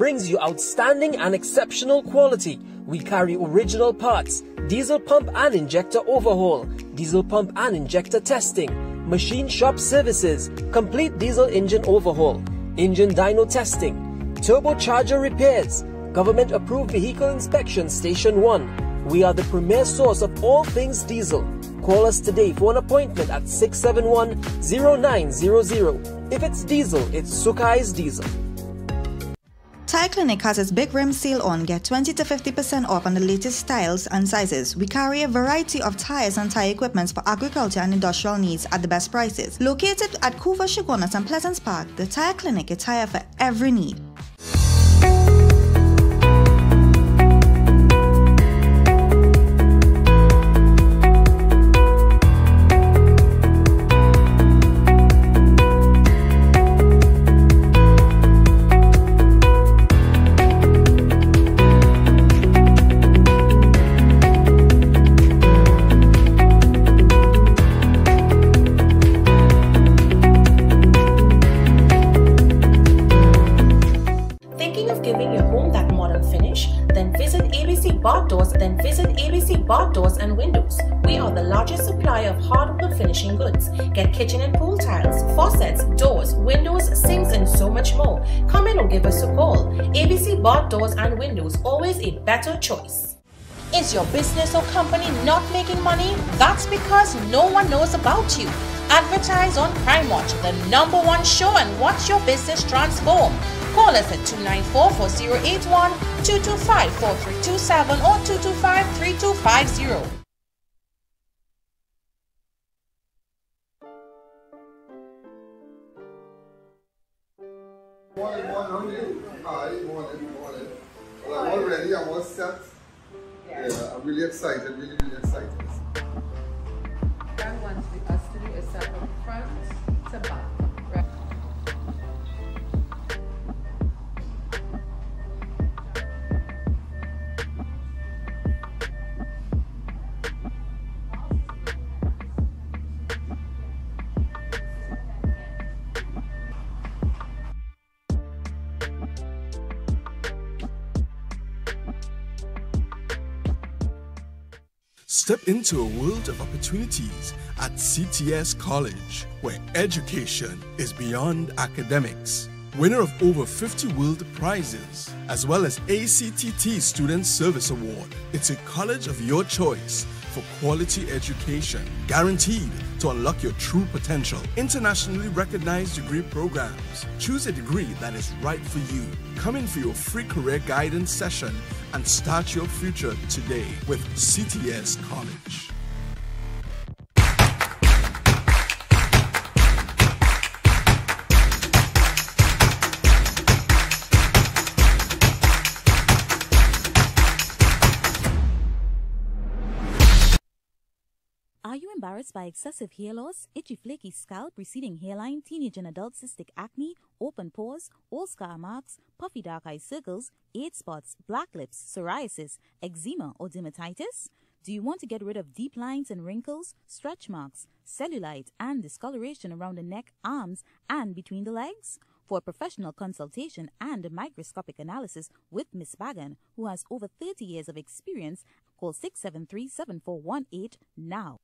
brings you outstanding and exceptional quality. We carry original parts, diesel pump and injector overhaul, diesel pump and injector testing, machine shop services, complete diesel engine overhaul, engine dyno testing, turbocharger repairs, government approved vehicle inspection station 1. We are the premier source of all things diesel. Call us today for an appointment at 671-0900. If it's diesel, it's Sukhai's Diesel. Tire Clinic has its big rim sale on. Get 20 to 50% off on the latest styles and sizes. We carry a variety of tires and tire equipments for agriculture and industrial needs at the best prices. Located at Couva, Chaguanas and Pleasance Park, the Tire Clinic is tire for every need. Doors and windows. We are the largest supplier of hardwood finishing goods. Get kitchen and pool tiles, faucets, doors, windows, sinks, and so much more. Come in or give us a call. ABC Board Doors and Windows, always a better choice. Is your business or company not making money? That's because no one knows about you. Advertise on Prime Watch, the #1 show, and watch your business transform. Call us at 294-4081, 225-4327, or 225-3250. Morning. Well, I'm all ready, I'm all set. Yeah, I'm really excited, really excited. Frank wants us to do a set from front to back. Step into a world of opportunities at CTS College, where education is beyond academics. Winner of over 50 world prizes, as well as ACTT Student Service Award. It's a college of your choice for quality education, guaranteed to unlock your true potential. Internationally recognized degree programs. Choose a degree that is right for you. Come in for your free career guidance session and start your future today with CTS College. Are you embarrassed by excessive hair loss, itchy flaky scalp, receding hairline, teenage and adult cystic acne, open pores, old scar marks, puffy dark eye circles, age spots, black lips, psoriasis, eczema or dermatitis? Do you want to get rid of deep lines and wrinkles, stretch marks, cellulite and discoloration around the neck, arms and between the legs? For a professional consultation and a microscopic analysis with Ms. Bagan, who has over 30 years of experience, call 673-7418 now.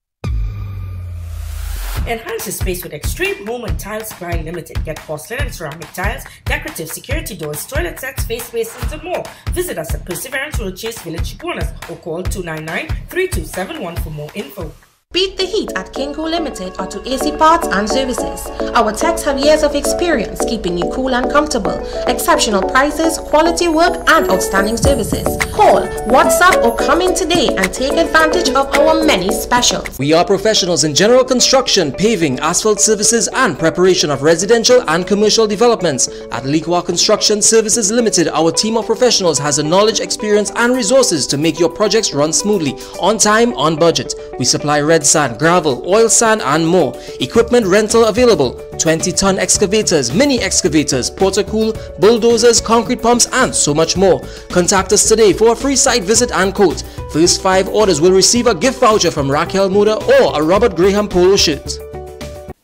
Enhance your space with Extreme Home and Tile Supply Limited. Get porcelain and ceramic tiles, decorative security doors, toilet sets, face basins, and more. Visit us at Perseverance Road, Chase Village, Chaguanas, or call 299-3271 for more info. Beat the heat at King Cool Limited or to AC Parts and Services. Our techs have years of experience keeping you cool and comfortable. Exceptional prices, quality work and outstanding services. Call, WhatsApp or come in today and take advantage of our many specials. We are professionals in general construction, paving, asphalt services and preparation of residential and commercial developments. At Leakwa Construction Services Limited, our team of professionals has the knowledge, experience and resources to make your projects run smoothly, on time, on budget. We supply red sand, gravel, oil sand and more. Equipment rental available. 20-ton excavators, mini excavators, portacool, bulldozers, concrete pumps and so much more. Contact us today for a free site visit and quote. First 5 orders will receive a gift voucher from Raquel Moda or a Robert Graham polo shirt.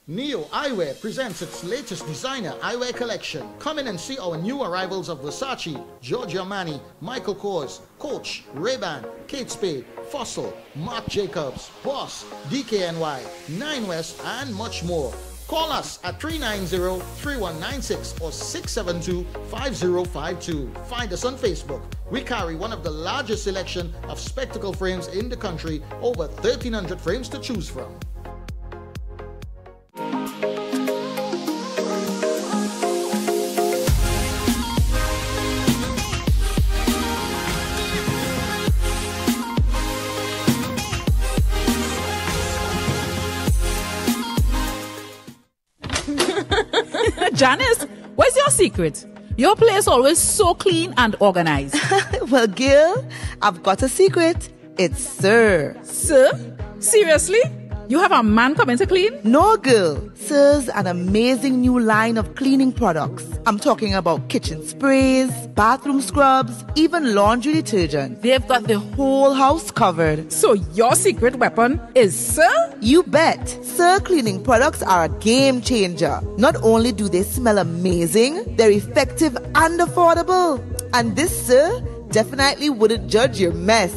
NEO Eyewear presents its latest designer eyewear collection. Come in and see our new arrivals of Versace, Giorgio Armani, Michael Kors, Coach, Ray-Ban, Kate Spade, Fossil, Marc Jacobs, Boss, DKNY, 9 West and much more. Call us at 390-3196 or 672-5052. Find us on Facebook. We carry one of the largest selection of spectacle frames in the country, over 1,300 frames to choose from. Janice, what's your secret? Your place always so clean and organized. Well, Gil, I've got a secret. It's Sir. Sir? Seriously? You have a man coming to clean? No, Gil. Sir's an amazing new line of cleaning products. I'm talking about kitchen sprays, bathroom scrubs, even laundry detergent. They've got the whole house covered. So your secret weapon is Sir? You bet. Sir cleaning products are a game changer. Not only do they smell amazing, they're effective and affordable. And this Sir definitely wouldn't judge your mess.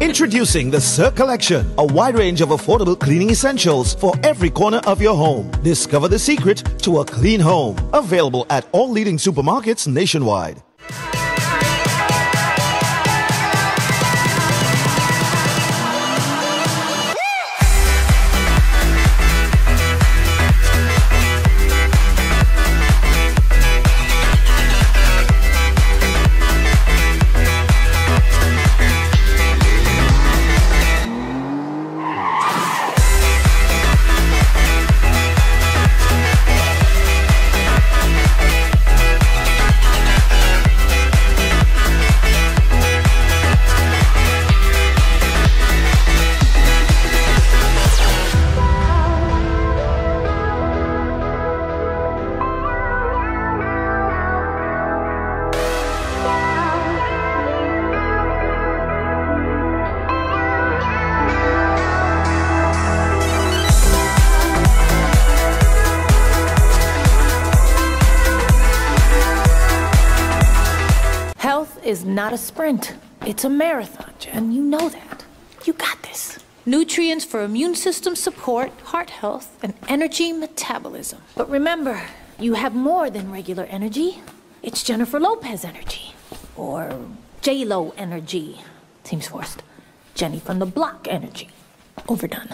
Introducing the Sir Collection, a wide range of affordable cleaning essentials for every corner of your home. Discover the secret to a clean home. Available at all leading supermarkets nationwide. Is not a sprint. It's a marathon, and you know that. You got this. Nutrients for immune system support, heart health, and energy metabolism. But remember, you have more than regular energy. It's Jennifer Lopez energy. Or J-Lo energy. Seems forced. Jenny from the Block energy. Overdone.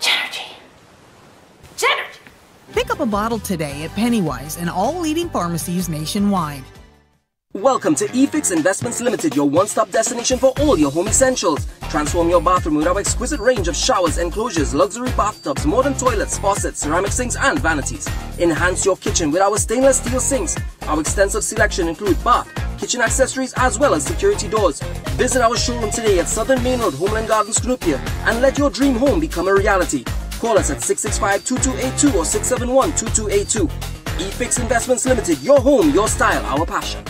Genergy. Genergy! Pick up a bottle today at Pennywise and all leading pharmacies nationwide. Welcome to eFix Investments Limited, your one-stop destination for all your home essentials. Transform your bathroom with our exquisite range of showers, enclosures, luxury bathtubs, modern toilets, faucets, ceramic sinks, and vanities. Enhance your kitchen with our stainless steel sinks. Our extensive selection includes bath, kitchen accessories, as well as security doors. Visit our showroom today at Southern Main Road, Homeland Gardens, Cunupia, and let your dream home become a reality. Call us at 665-2282 or 671-2282. eFix Investments Limited, your home, your style, our passion.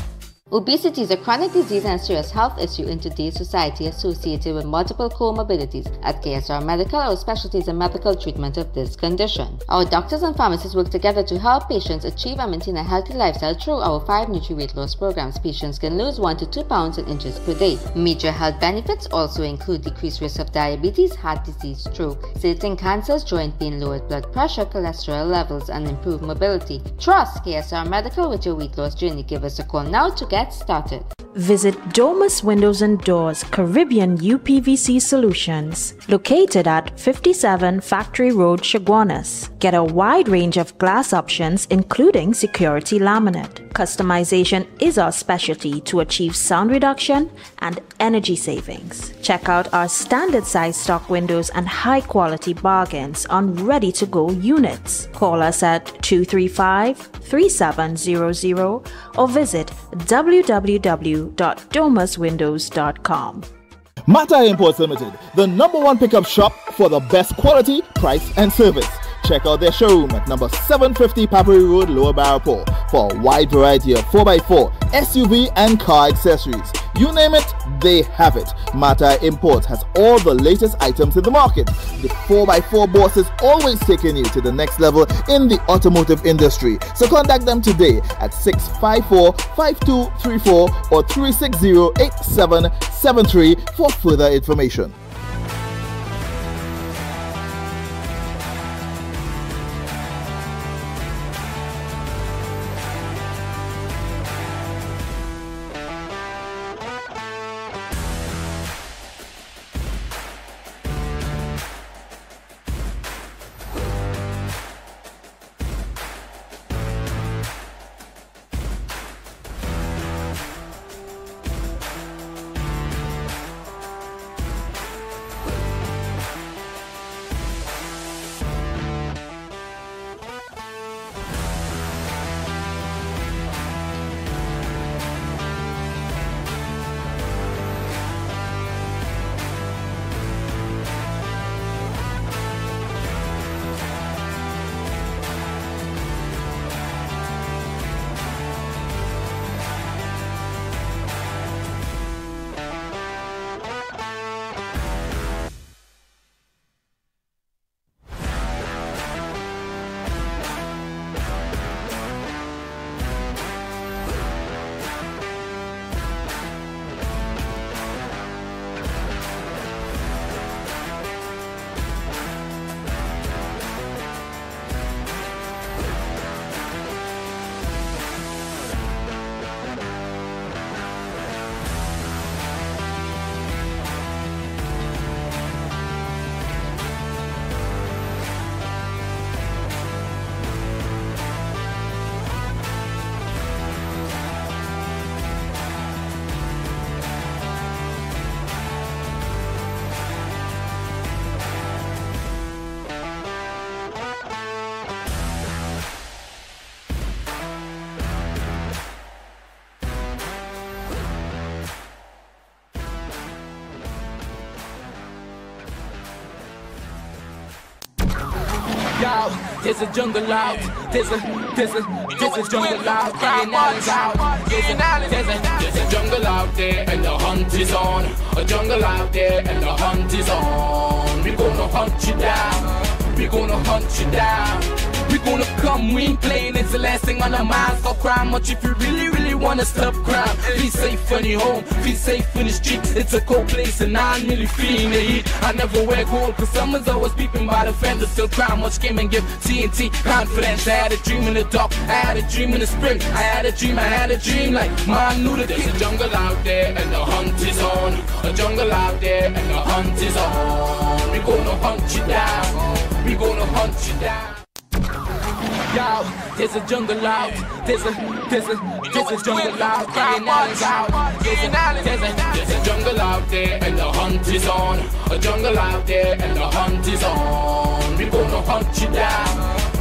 Obesity is a chronic disease and serious health issue in today's society associated with multiple comorbidities. At KSR Medical, our specialty is in medical treatment of this condition. Our doctors and pharmacists work together to help patients achieve and maintain a healthy lifestyle through our 5 nutri-weight loss programs. Patients can lose 1 to 2 pounds in inches per day. Major health benefits also include decreased risk of diabetes, heart disease, stroke, certain cancers, joint pain, lowered blood pressure, cholesterol levels, and improved mobility. Trust KSR Medical with your weight loss journey. Give us a call now to get started. Visit Domus Windows and Doors Caribbean UPVC Solutions, located at 57 Factory Road, Chaguanas. Get a wide range of glass options, including security laminate. Customization is our specialty to achieve sound reduction and energy savings. Check out our standard size stock windows and high quality bargains on ready to go units. Call us at 235-3700 or visit www.domuswindows.com. Mata Imports Limited, the #1 pickup shop for the best quality, price, and service. Check out their showroom at number 750 Papary Road, Lower Barapore, for a wide variety of 4x4, SUV, and car accessories. You name it, they have it. Mata Imports has all the latest items in the market. The 4x4 Boss is always taking you to the next level in the automotive industry. So contact them today at 654-5234 or 360-8773 for further information. There's a jungle out, there's a jungle out, getting out is out. There's a jungle out there and the hunt is on. A jungle out there and the hunt is on. We're gonna hunt you down, we're gonna hunt you down. We gonna come, we ain't playing, it's the last thing on our minds. Stop crying much if you really, really wanna stop crime. Be safe in your home, be safe in the streets. It's a cold place and I'm nearly feeling the heat. I never wear gold, cause someone's always peeping by the fender. Still crying much, came and give TNT confidence. I had a dream in the dark, I had a dream in the spring. I had a dream like mine knew that there's a jungle out there and the hunt is on. A jungle out there and the hunt is on. We gonna hunt you down, we gonna hunt you down. Yo, there's a jungle out, there's a jungle out, getting out is out. There's a jungle out there and the hunt is on. A jungle out there and the hunt is on. We're gonna hunt you down,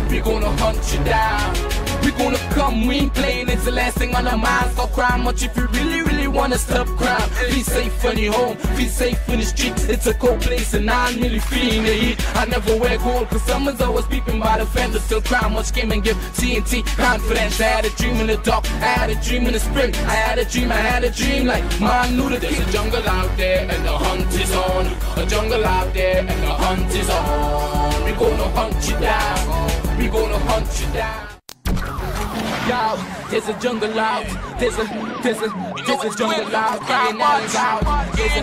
we're gonna hunt you down. We gonna come, we ain't playing, it's the last thing on our minds. Stop crying much if you really, really wanna stop crime. Be safe in your home, be safe in the streets. It's a cold place and I'm nearly feeling the heat. I never wear gold, cause someone's always peeping by the fender. Still crying much, came and give TNT confidence. I had a dream in the dark, I had a dream in the spring. I had a dream like mine knew that there's a jungle out there and the hunt is on. A jungle out there and the hunt is on. We gonna hunt you down, we gonna hunt you down. Yo, there's a jungle out, there's a jungle out, getting out is out. There's a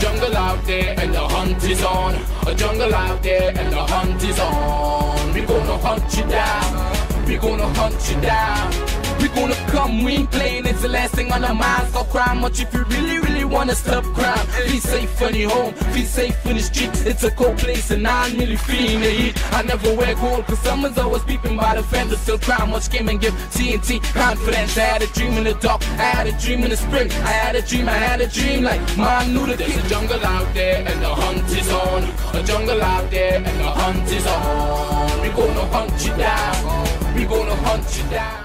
jungle out there and the hunt is on. A jungle out there and the hunt is on. We're gonna hunt you down, we're gonna hunt you down. We gonna come, we ain't playing, it's the last thing on our minds. Stop crying much if you really, really wanna stop crime. Be safe in your home, be safe in the streets. It's a cold place and I'm nearly feeling the heat. I never wear gold, cause someone's always peeping by the fender. Still crying much, came and give TNT confidence. I had a dream in the dark, I had a dream in the spring. I had a dream like mine knew that there's a jungle out there and the hunt is on. A jungle out there and the hunt is on. We gonna hunt you down, we gonna hunt you down.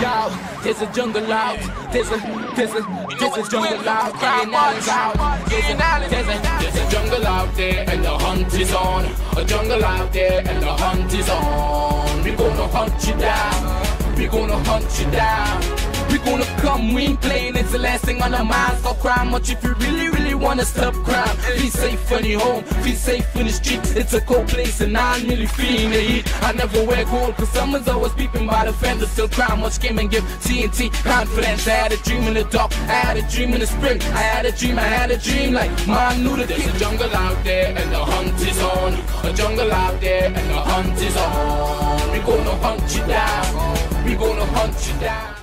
Yo, there's a jungle out, there's a jungle out, getting out is out. There's a jungle out there and the hunt is on. A jungle out there and the hunt is on. We gonna hunt you down, we gonna hunt you down. We gonna come, we ain't playing, it's the last thing on our minds. I'll cry much if you really, really wanna stop crime. Feel safe for the home, feel safe in the street. It's a cold place and I'm really feeling the heat. I never wear gold, cause someone's always peeping by the fender. Still cry much, came and give TNT confidence. I had a dream in the dark, I had a dream in the spring. I had a dream like mine knew that there's a jungle out there and the hunt is on. A jungle out there and the hunt is on. We gonna hunt you down, we gonna hunt you down.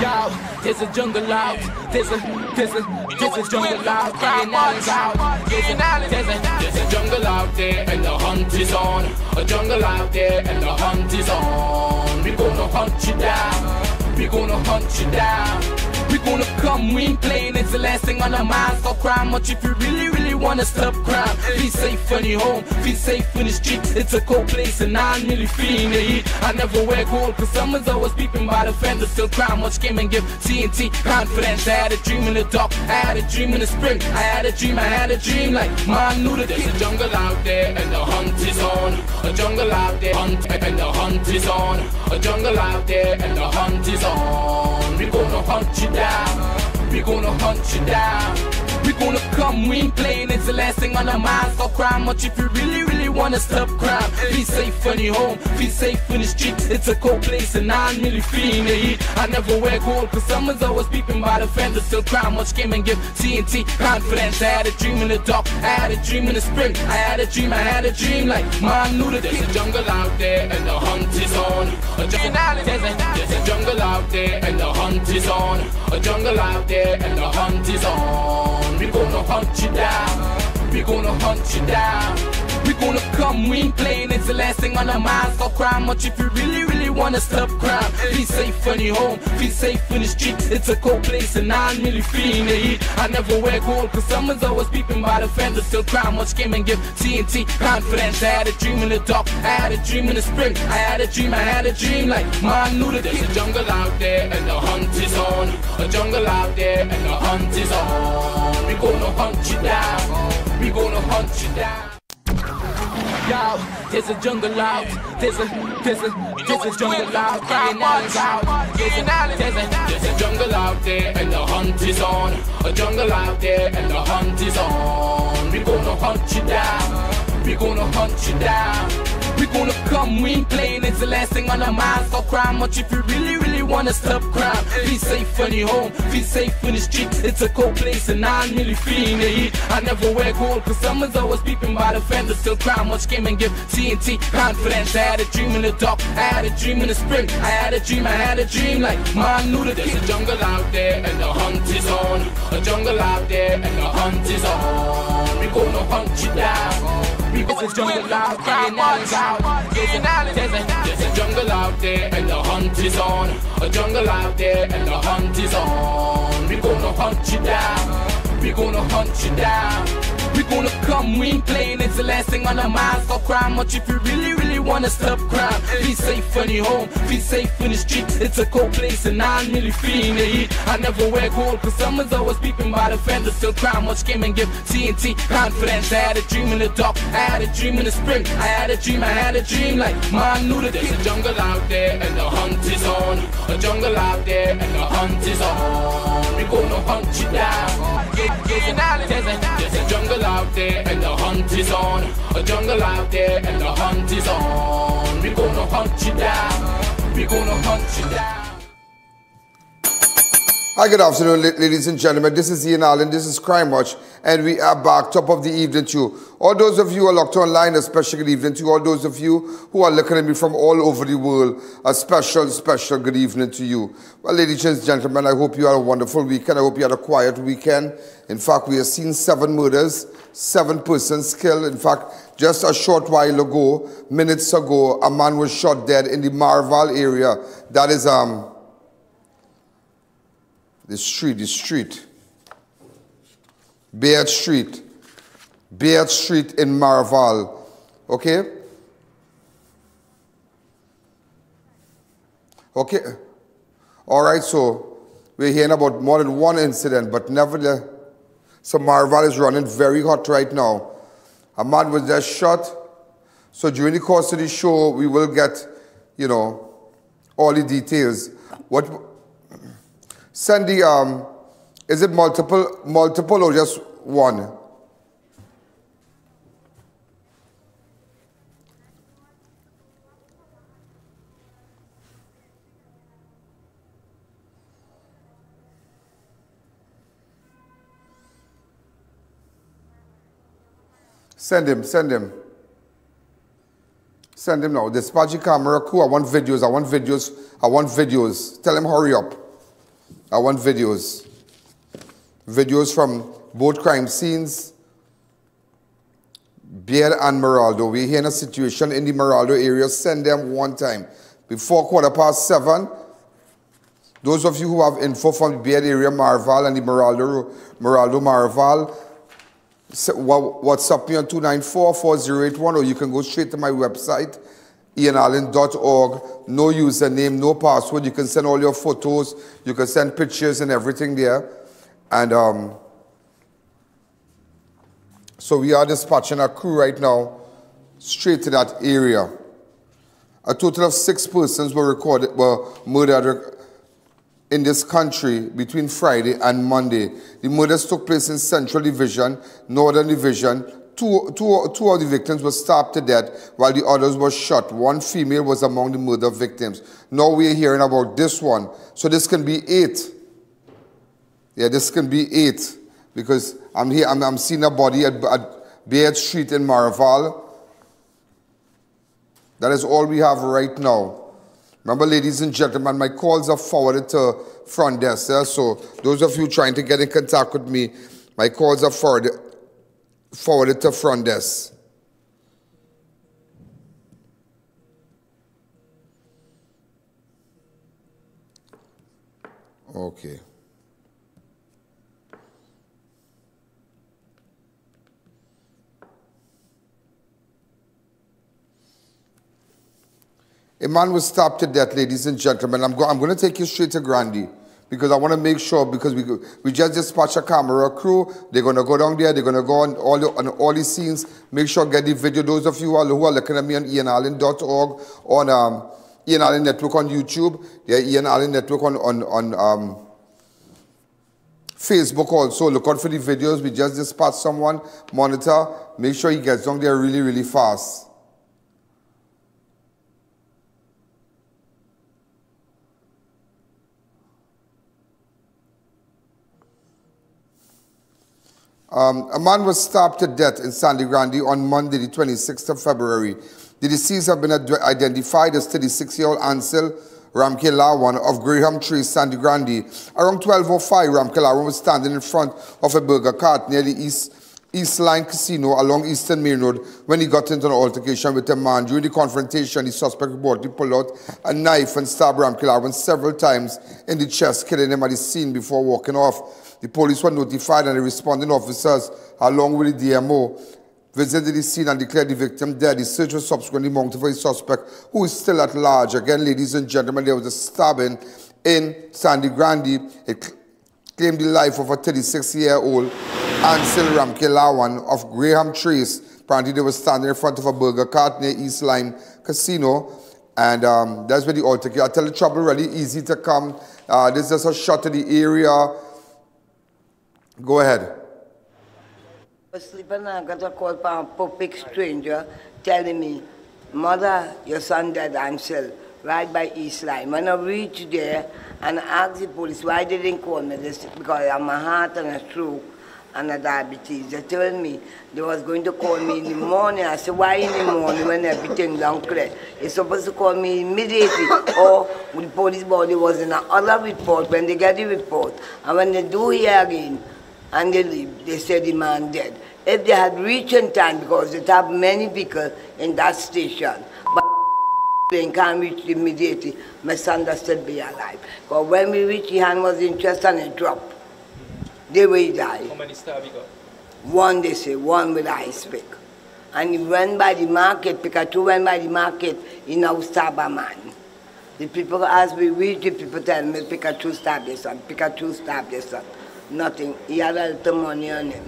Yo, there's a jungle out, there's a jungle out, there's a jungle out there and the hunt is on. A jungle out there and the hunt is on. We're gonna hunt you down, we're gonna hunt you down. We gonna come, we ain't playing, it's the last thing on our minds. Stop crime much if you really, really wanna stop crime. Be safe in the home, be safe in the streets. It's a cold place and I'm really feeling the heat. I never wear gold, cause someone's always peeping by the fender. Still crime much, came and give TNT confidence. I had a dream in the dark, I had a dream in the spring. I had a dream like mine knew that there's a jungle out there and the hunt is on. A jungle out there and the hunt is on. A jungle out there and the hunt is on. We gonna hunt you down. We gonna hunt you down. We gonna come, we ain't playing, it's the last thing on our minds. Stop crime much if you really, really wanna stop crime. Be safe in the home, be safe in the streets. It's a cold place and I'm really feeling the heat. I never wear gold, cause someone's always peeping by the fender. Still crime much, came and give TNT confidence. I had a dream in the dark, I had a dream in the spring. I had a dream like mine knew that there's a jungle out there and the hunt is on. There's a jungle out there and the hunt is on. A jungle out there and the hunt is on. We gonna hunt you down, we gonna hunt you down. We gonna come, we ain't playing, it's the last thing on our minds. Stop crime much if you really, really wanna stop crime. Be safe in the home, be safe in the streets. It's a cold place and I'm really feeling the heat. I never wear gold, cause someone's always peeping by the fender. Still crime much, came and give TNT confidence. I had a dream in the dark, I had a dream in the spring. I had a dream like mine knew that there's a jungle out there and the hunt is on. A jungle out there and the hunt is on. We gonna hunt you down, we gonna hunt you down. Yo, there's a jungle out, there's a jungle out, there's a jungle out there and the hunt is on. A jungle out there and the hunt is on. We gonna hunt you down, we gonna hunt you down. We gonna come, we ain't playing, it's the last thing on our minds. Stop crime much if you really, really wanna stop crime. Be safe in the home, be safe in the streets. It's a cold place and I'm really feeling the heat. I never wear gold, cause someone's always peeping by the fender. Still crime much, came and give TNT confidence. I had a dream in the dark, I had a dream in the spring. I had a dream like mine knew that there's a jungle out there and the hunt is on. A jungle out there and the hunt is on. We gonna hunt you down. There's a jungle out there and there's a jungle out there and the hunt is on. A jungle out there and the hunt is on. We gonna hunt you down, we gonna hunt you down. We gonna come, we ain't playing, it's the last thing on our minds. Stop crime much if you really, really wanna stop crime. Be safe in the home, be safe in the streets. It's a cold place and I'm really feeling the heat. I never wear gold, cause someone's always peeping by the fender. Still crime much, came and give TNT confidence. I had a dream in the dark, I had a dream in the spring. I had a dream like mine knew that there's a jungle out there and the hunt is on. A jungle out there and the hunt is on. We gonna hunt you down. There's a jungle out there and the hunt is on. A jungle out there and the hunt is on. We gonna hunt you down, we gonna hunt you down. Hi, good afternoon, ladies and gentlemen. This is Ian Allen, this is Crime Watch, and we are back, top of the evening too. All those of you who are locked online, a special good evening to you. All those of you who are looking at me from all over the world, a special, special good evening to you. Well, ladies and gentlemen, I hope you had a wonderful weekend. I hope you had a quiet weekend. In fact, we have seen 7 murders, 7 persons killed. In fact, just a short while ago, minutes ago, a man was shot dead in the Marval area. That is the street. Baird Street. Baird Street in Marval. Okay? Okay. All right, so we're hearing about more than one incident, but nevertheless, so Marval is running very hot right now. A man was just shot. So during the course of the show, we will get, you know, all the details. What Sandy, is it multiple or just one? Send him, send him. Send him now. Dispatch your camera crew. I want videos. I want videos. I want videos. Tell him hurry up. I want videos. Videos from both crime scenes. Baird and Meraldo. We're here in a situation in the Meraldo area. Send them one time. Before 7:15. Those of you who have info from the Baird area, Maraval and the Meraldo Maraval. WhatsApp me on 294-4081, or you can go straight to my website, ianallen.org. No username, no password. You can send all your photos. You can send pictures and everything there. And so we are dispatching our crew right now straight to that area. A total of 6 persons were murdered in this country between Friday and Monday. The murders took place in Central Division, Northern Division. Two of the victims were stabbed to death while the others were shot. One female was among the murder victims. Now we're hearing about this one. So this can be 8. Yeah, this can be 8. Because I'm here, I'm seeing a body at Baird Street in Maraval. That is all we have right now. Remember, ladies and gentlemen, my calls are forwarded to front desk. So those of you trying to get in contact with me, my calls are forwarded to front desk. Okay. A man was stabbed to death, ladies and gentlemen. I'm going to take you straight to Grande because I want to make sure, because we just dispatched a camera crew. They're going to go down there. They're going to go on all these scenes. Make sure get the video. Those of you who are looking at me on ianallen.org, on Ian Allen Network on YouTube. Yeah, Ian Allen Network on Facebook also. Look out for the videos. We just dispatched someone. Monitor. Make sure he gets down there really, really fast. A man was stabbed to death in Sangre Grande on Monday, the 26th of February. The deceased have been identified as 36-year-old Ansel Ramke Lawan of Graham Trace, Sangre Grande. Around 12:05, Ramke Lawan was standing in front of a burger cart near the East Line Casino along Eastern Main Road when he got into an altercation with a man. During the confrontation, the suspect reportedly pulled out a knife and stabbed Ramke Lawan several times in the chest, killing him at the scene before walking off. The police were notified and the responding officers, along with the DMO, visited the scene and declared the victim dead. The search was subsequently mounted for the suspect, who is still at large. Again, ladies and gentlemen, there was a stabbing in Sangre Grande. It claimed the life of a 36-year-old Ansel Ramke Lawan of Graham Trace. Apparently, they were standing in front of a burger cart near East Line Casino. And that's where the altercation. I tell the trouble really easy to come. This is just a shot to the area. Go ahead. I was sleeping and I got a call from a public stranger telling me, "Mother, your son dead, Ansel, right by East Line." When I reached there and asked the police why they didn't call me, this because I have a heart and a stroke and a diabetes. They told me they was going to call me in the morning. I said, "Why in the morning when everything down clear? You're supposed to call me immediately." Or the police body was in another report when they get the report. And when they do hear again, and they leave, they said the man dead. If they had reached in time, because they have many vehicles in that station, but they can't reach immediately, my son that still be alive. Because when we reached, the hand was in chest and it dropped. They will die. How many stabs you got? One, they say, one with ice pick. And he went by the market, Pikachu went by the market, he now stabbed a man. The people, as we reach, the people tell me, "Pikachu stabbed his son, Pikachu stabbed his son." Nothing. He had a little money on him.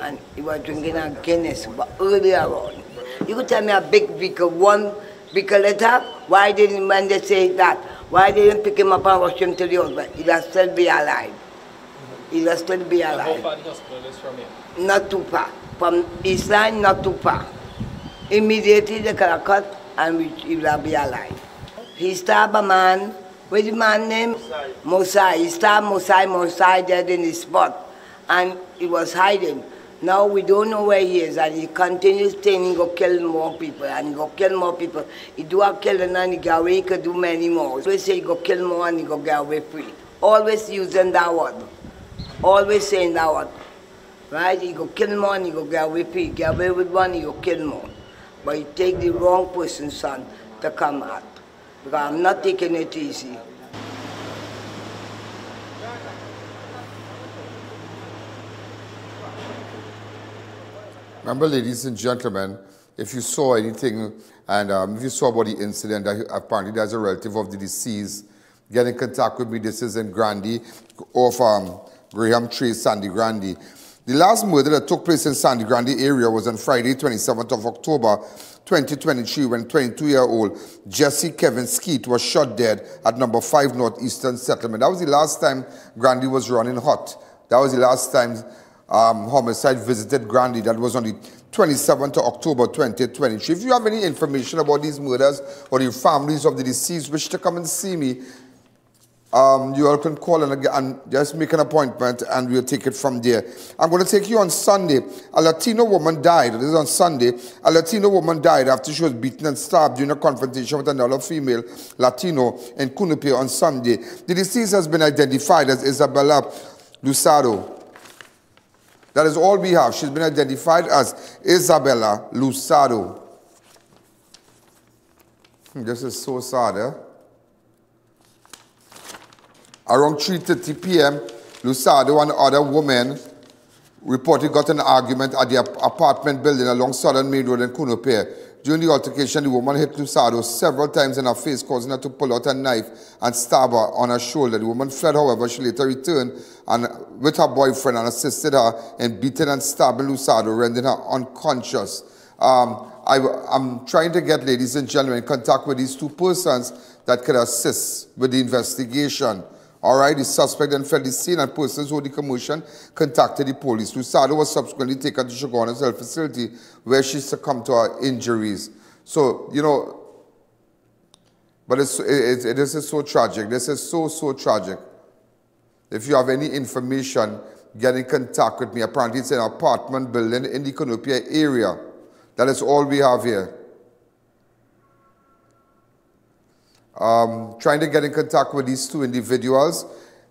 And he was drinking a Guinness, but earlier on. You could tell me a big vehicle, one vehicle later, why didn't, when they say that, Why they didn't pick him up and rush him to the hospital? He'll still be alive. He'll still be alive. How far the hospital is from here? Not too far. From East Line, not too far. Immediately they could have cut and he will be alive. He stabbed a man. What's the man's name? Mosai. He stabbed Mosai dead in his spot. And he was hiding. Now we don't know where he is, and he continues saying he go kill more people, and he go kill more people. He do a killing and he get away, he could do many more. So we say he go kill more and he go get away free. Always using that word. Always saying that word. Right? He go kill more and he go get away free. He get away with one, he go kill more. But he take the wrong person's son to come out. Because I'm not taking it easy. Remember, ladies and gentlemen, if you saw anything, and if you saw about the incident, apparently there's a relative of the deceased, get in contact with me. This is in Grande, off Graham Trace, Sangre Grande. The last murder that took place in Sangre Grande area was on Friday, 27th of October, 2023, when 22-year-old Jesse Kevin Skeet was shot dead at number 5 Northeastern Settlement. That was the last time Grande was running hot. That was the last time homicide visited Grande. That was on the 27th of October 2023. If you have any information about these murders or the families of the deceased wish to come and see me, you all can call and just make an appointment and we'll take it from there. I'm going to take you on Sunday. A Latino woman died. This is on Sunday. A Latino woman died after she was beaten and stabbed during a confrontation with another female Latino in Cunupia on Sunday. The deceased has been identified as Isabella Lusado. That is all we have. She's been identified as Isabella Lusado. This is so sad, eh? Around 3:30 p.m., Lusado and other women reportedly got an argument at the apartment building along Southern Main Road in Cunupia. During the altercation, the woman hit Lusado several times in her face, causing her to pull out a knife and stab her on her shoulder. The woman fled, however. She later returned and with her boyfriend and assisted her in beating and stabbing Lusado, rendering her unconscious. I'm trying to get, ladies and gentlemen, in contact with these two persons that could assist with the investigation. All right, the suspect then fled the scene and persons who the commotion contacted the police. Lusado was subsequently taken to Chaguanas Health Facility where she succumbed to her injuries. So, you know, but this is so tragic. This is so, so tragic. If you have any information, get in contact with me. Apparently, it's an apartment building in the Cunupia area. That is all we have here. Trying to get in contact with these two individuals.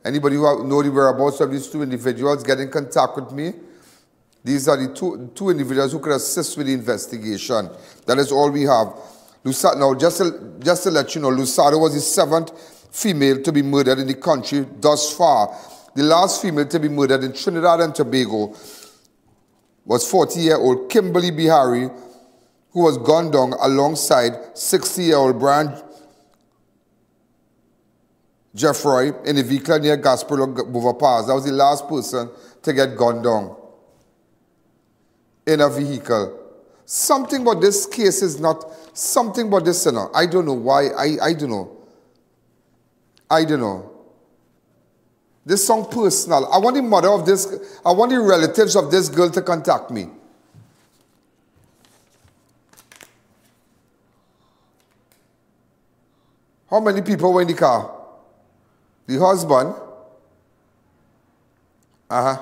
Anybody who know the whereabouts of these two individuals, get in contact with me. These are the two individuals who could assist with the investigation. That is all we have. Lusado, now, just to let you know, Lusado was the 7th female to be murdered in the country thus far. The last female to be murdered in Trinidad and Tobago was 40-year-old Kimberly Bihari, who was gunned down alongside 60-year-old Brian Jeffroy in a vehicle near Gasparo Bovapas. That was the last person to get gunned down in a vehicle. Something about this case is not, something about this, you know, I don't know why, I don't know. I don't know. This song personal. I want the mother of this, I want the relatives of this girl to contact me. How many people were in the car? The husband. I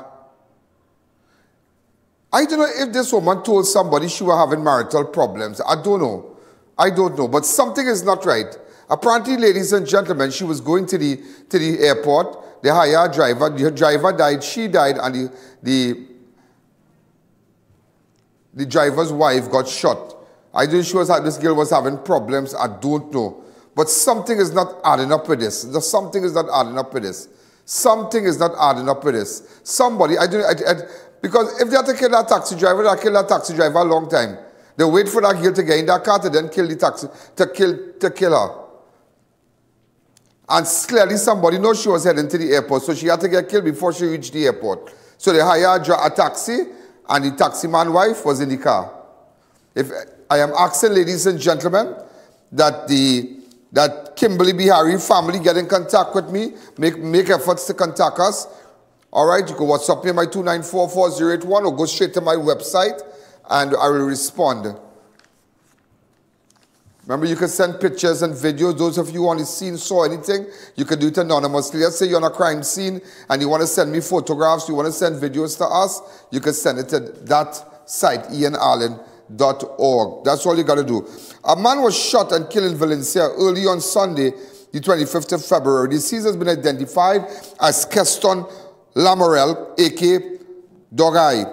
don't know if this woman told somebody she was having marital problems. I don't know. I don't know. But something is not right. Apparently, ladies and gentlemen, she was going to the airport. They hired a driver. The driver died. She died. And the driver's wife got shot. I think this girl was having problems. I don't know. But something is not adding up with this. Something is not adding up with this. Something is not adding up with this. Somebody, because if they had to kill that taxi driver, they'll kill that taxi driver a long time. They wait for that girl to get in that car to then kill the taxi, to kill her. And clearly somebody knows she was heading to the airport, so she had to get killed before she reached the airport. So they hired a taxi, and the taxi man's wife was in the car. If I am asking, ladies and gentlemen, that Kimberly Bihari family, get in contact with me. Make efforts to contact us. All right, you can WhatsApp me my 2944081 or go straight to my website and I will respond. Remember, you can send pictures and videos. Those of you on the scene saw anything, you can do it anonymously. Let's say you're on a crime scene and you want to send me photographs, you want to send videos to us, you can send it to that site, ianallen.org. That's all you got to do. A man was shot and killed in Valencia early on Sunday, the 25th of February. The deceased has been identified as Keston Lamorel, a.k.a. Dog Eye.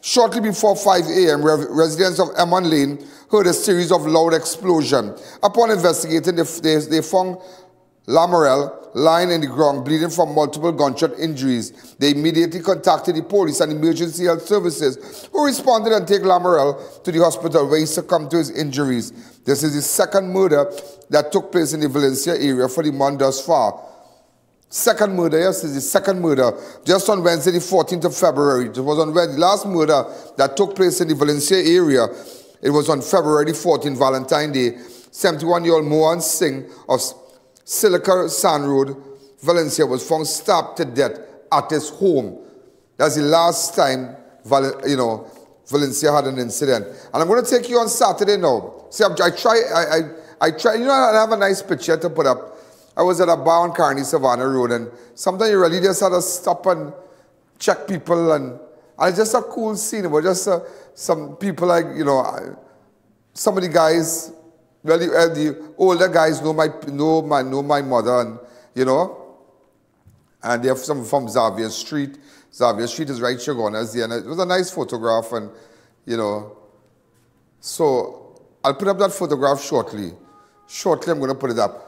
Shortly before 5 a.m., residents of Emmon Lane heard a series of loud explosions. Upon investigating, they found Lamorel lying in the ground, bleeding from multiple gunshot injuries. They immediately contacted the police and emergency health services, who responded and took Lamorel to the hospital where he succumbed to his injuries. This is the second murder that took place in the Valencia area for the month thus far. Second murder, yes, this is the second murder, just on Wednesday, the 14th of February. It was on Wednesday, last murder that took place in the Valencia area. It was on February 14th, Valentine's Day. 71-year-old Mohan Singh of Silica Sand Road, Valencia, was found stabbed to death at his home. That's the last time, you know, Valencia had an incident. And I'm going to take you on Saturday now. See, I try, you know, I have a nice picture to put up. I was at a bar on Kearney Savannah Road, and sometimes you really just had to stop and check people, and it's just a cool scene. It was just some people, like, you know, some of the guys, well, the older guys know my mother, and, you know, and they have some from Xavier Street. Xavier Street is right Chaguanas there, and it was a nice photograph, and, you know, so I'll put up that photograph shortly. Shortly, I'm going to put it up.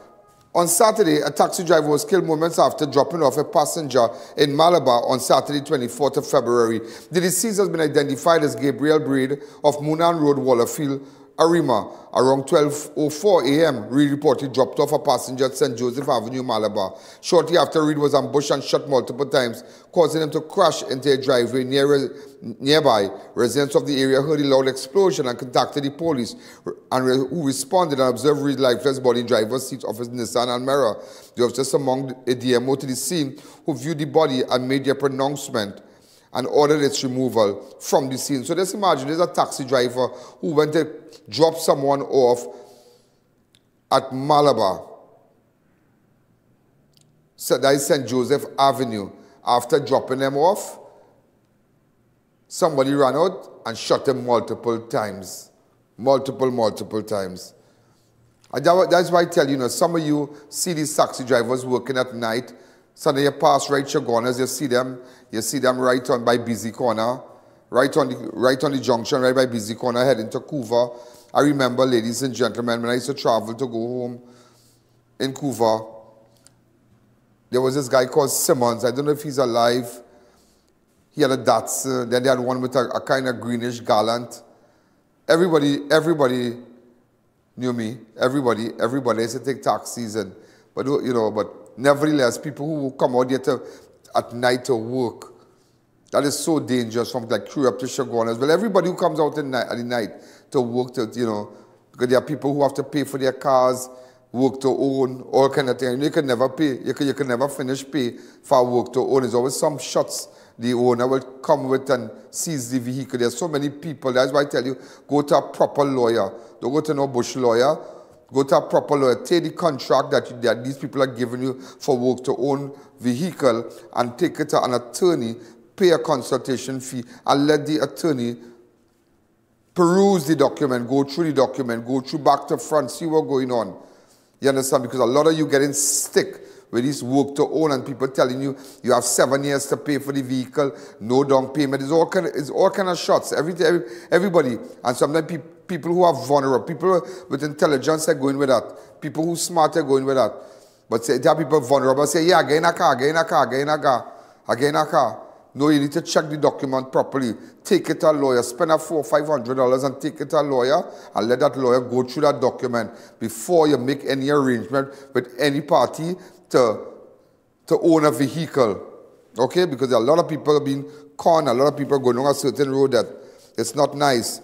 On Saturday, a taxi driver was killed moments after dropping off a passenger in Malabar on Saturday, 24th of February. The deceased has been identified as Gabriel Braid of Moonan Road, Wallerfield, Arima. Around 12:04 a.m., Reed reportedly dropped off a passenger at St. Joseph Avenue, Malabar. Shortly after, Reed was ambushed and shot multiple times, causing him to crash into a driveway nearby. Residents of the area heard a loud explosion and contacted the police, who responded and observed Reed's lifeless body in driver's seat of his Nissan Almera. The officers summoned a DMO to the scene, who viewed the body and made their pronouncement and ordered its removal from the scene. So just imagine, there's a taxi driver who went to drop someone off at Malabar. So that is St. Joseph Avenue. After dropping them off, somebody ran out and shot him multiple times. Multiple times. And that's why I tell you, some of you see these taxi drivers working at night. Suddenly you pass right Chaguanas, you see them right on by Busy Corner, right on the junction, right by Busy Corner, heading to Couva. I remember, ladies and gentlemen, when I used to travel to go home in Couva, there was this guy called Simmons. I don't know if he's alive. He had a Datsun. Then they had one with a kind of greenish Gallant. Everybody knew me. Everybody used to take taxis, but nevertheless, people who come out here at night to work, that is so dangerous, from like crew up to Chaguanas. Well, everybody who comes out at the night to work, because there are people who have to pay for their cars, work to own, all kind of thing. You can never pay. You can never finish pay for work to own. There's always some shots the owner will come with and seize the vehicle. There's so many people. That's why I tell you, go to a proper lawyer. Don't go to no bush lawyer. Go to a proper lawyer, take the contract that these people are giving you for work to own vehicle, and take it to an attorney, pay a consultation fee, and let the attorney peruse the document, go through back to front, see what's going on. You understand? Because a lot of you getting stick with this work to own, and people telling you, you have 7 years to pay for the vehicle, no down payment. It's all kind of shots. Everybody, and sometimes people who are vulnerable, people with intelligence are going with that. People who are smart are going with that. But say, there are people vulnerable, say, yeah, get in a car. No, you need to check the document properly. Take it to a lawyer. Spend $400 or $500 and take it to a lawyer, and let that lawyer go through that document before you make any arrangement with any party to own a vehicle. Okay? Because a lot of people are being conned. A lot of people are going on a certain road that it's not nice.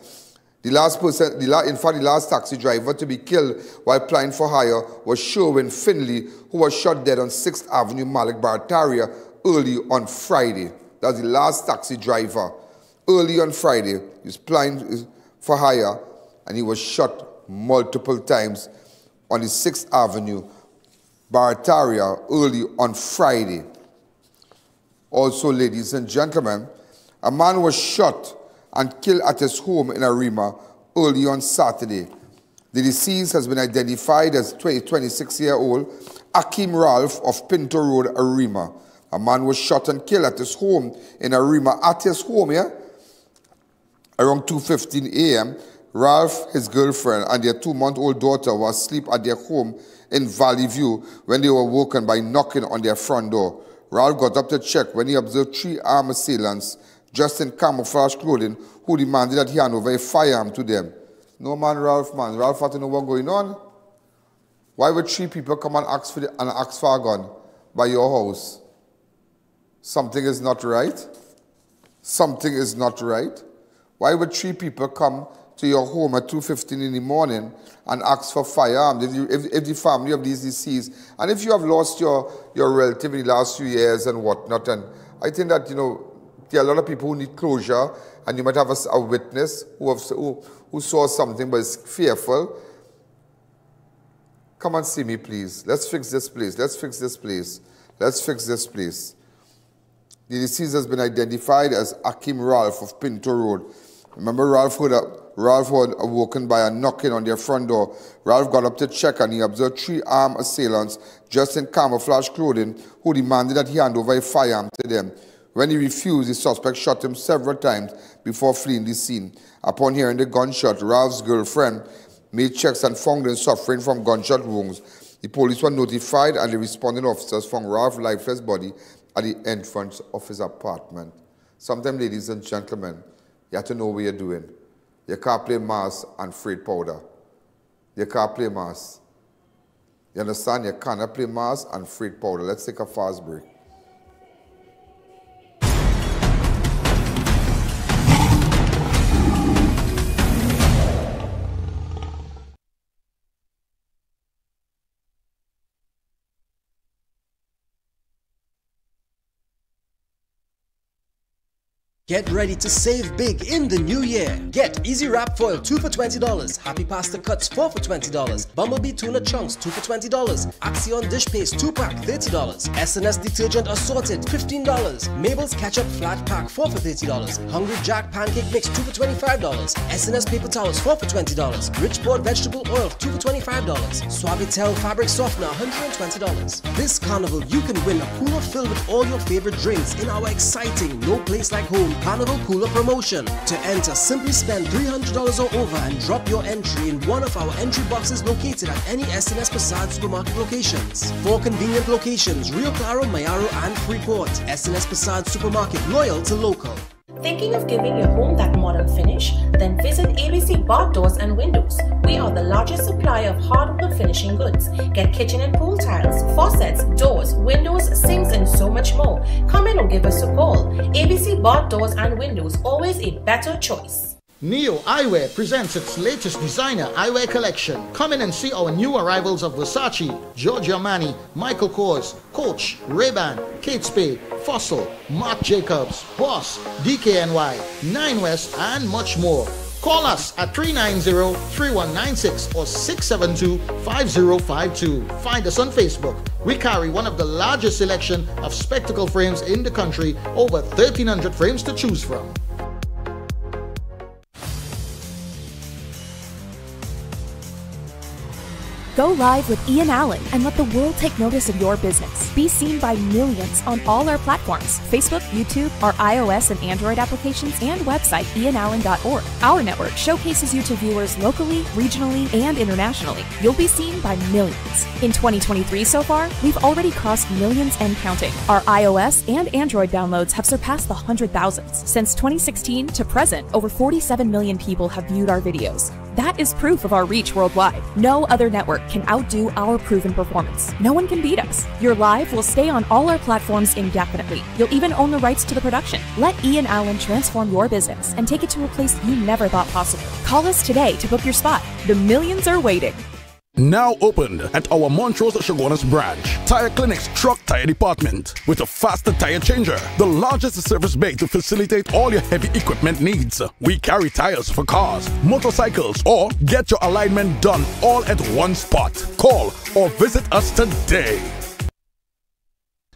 The last person, in fact, the last taxi driver to be killed while applying for hire was Sherwin Finley, who was shot dead on 6th Avenue, Malabar, Ontario, early on Friday. That's the last taxi driver. Early on Friday, he was applying for hire, and he was shot multiple times on the 6th Avenue, Barataria, early on Friday. Also, ladies and gentlemen, a man was shot and killed at his home in Arima early on Saturday. The deceased has been identified as 26-year-old Akim Ralph of Pinto Road, Arima. A man was shot and killed at his home in Arima, around 2:15 a.m. Ralph, his girlfriend, and their 2-month-old daughter were asleep at their home in Valley View when they were woken by knocking on their front door. Ralph got up to check when he observed 3 armed assailants dressed in camouflage clothing who demanded that he hand over a firearm to them. No man, Ralph, man. Ralph had to know what's going on. Why would 3 people come and ask for a gun by your house? Something is not right. Something is not right. Why would 3 people come to your home at 2:15 in the morning and ask for firearms? If the family of these deceased, and if you have lost your relative in the last few years and whatnot, and I think that, you know, there are a lot of people who need closure, and you might have a witness who saw something but is fearful. Come and see me, please. Let's fix this place. Let's fix this place. Let's fix this place. The deceased has been identified as Akim Ralph of Pinto Road. Remember, Ralph was awoken by a knocking on their front door. Ralph got up to check and he observed 3 armed assailants dressed in camouflage clothing who demanded that he hand over a firearm to them. When he refused, the suspect shot him several times before fleeing the scene. Upon hearing the gunshot, Ralph's girlfriend made checks and found him suffering from gunshot wounds. The police were notified and the responding officers found Ralph's lifeless body at the entrance of his apartment. Sometimes, ladies and gentlemen, you have to know what you're doing. You can't play mass and freight powder. You can't play mass. You understand? You cannot play mass and freight powder. Let's take a fast break. Get ready to save big in the new year. Get Easy Wrap Foil 2 for $20, Happy Pasta Cuts 4 for $20, Bumblebee Tuna Chunks 2 for $20, Axion Dish Paste 2-pack $30, S&S Detergent Assorted $15, Mabel's Ketchup Flat Pack 4 for $30, Hungry Jack Pancake Mix 2 for $25, S&S Paper Towels 4 for $20, Richport Vegetable Oil 2 for $25, Suavitel Fabric Softener $120. This carnival you can win a cooler filled with all your favorite drinks in our exciting No Place Like Home Carnival Cooler promotion. To enter, simply spend $300 or over and drop your entry in one of our entry boxes located at any S&S Passat supermarket locations. 4 convenient locations: Rio Claro, Mayaro and Freeport. S&S Passat Supermarket, loyal to local. Thinking of giving your home that modern finish? Then visit ABC Board Doors and Windows. We are the largest supplier of hardwood finishing goods. Get kitchen and pool tiles, faucets, doors, windows, sinks, and so much more. Come in or give us a call. ABC Board Doors and Windows, always a better choice. NEO Eyewear presents its latest designer eyewear collection. Come in and see our new arrivals of Versace, Giorgio Armani, Michael Kors, Coach, Ray-Ban, Kate Spade, Fossil, Marc Jacobs, Boss, DKNY, 9 West and much more. Call us at 390-3196 or 672-5052. Find us on Facebook. We carry one of the largest selection of spectacle frames in the country, over 1,300 frames to choose from. Go live with Ian Allen and let the world take notice of your business. Be seen by millions on all our platforms: Facebook, YouTube, our iOS and Android applications, and website, ianallen.org. Our network showcases you to viewers locally, regionally, and internationally. You'll be seen by millions. In 2023 so far, we've already crossed millions and counting. Our iOS and Android downloads have surpassed the 100,000s. Since 2016 to present, over 47 million people have viewed our videos. That is proof of our reach worldwide. No other network can outdo our proven performance. No one can beat us. Your live will stay on all our platforms indefinitely. You'll even own the rights to the production. Let Ian Allen transform your business and take it to a place you never thought possible. Call us today to book your spot. The millions are waiting. Now opened at our Montrose Chaguanas branch, Tire Clinic's truck tire department, with a faster tire changer, the largest service bay to facilitate all your heavy equipment needs. We carry tires for cars, motorcycles, or get your alignment done all at one spot. Call or visit us today.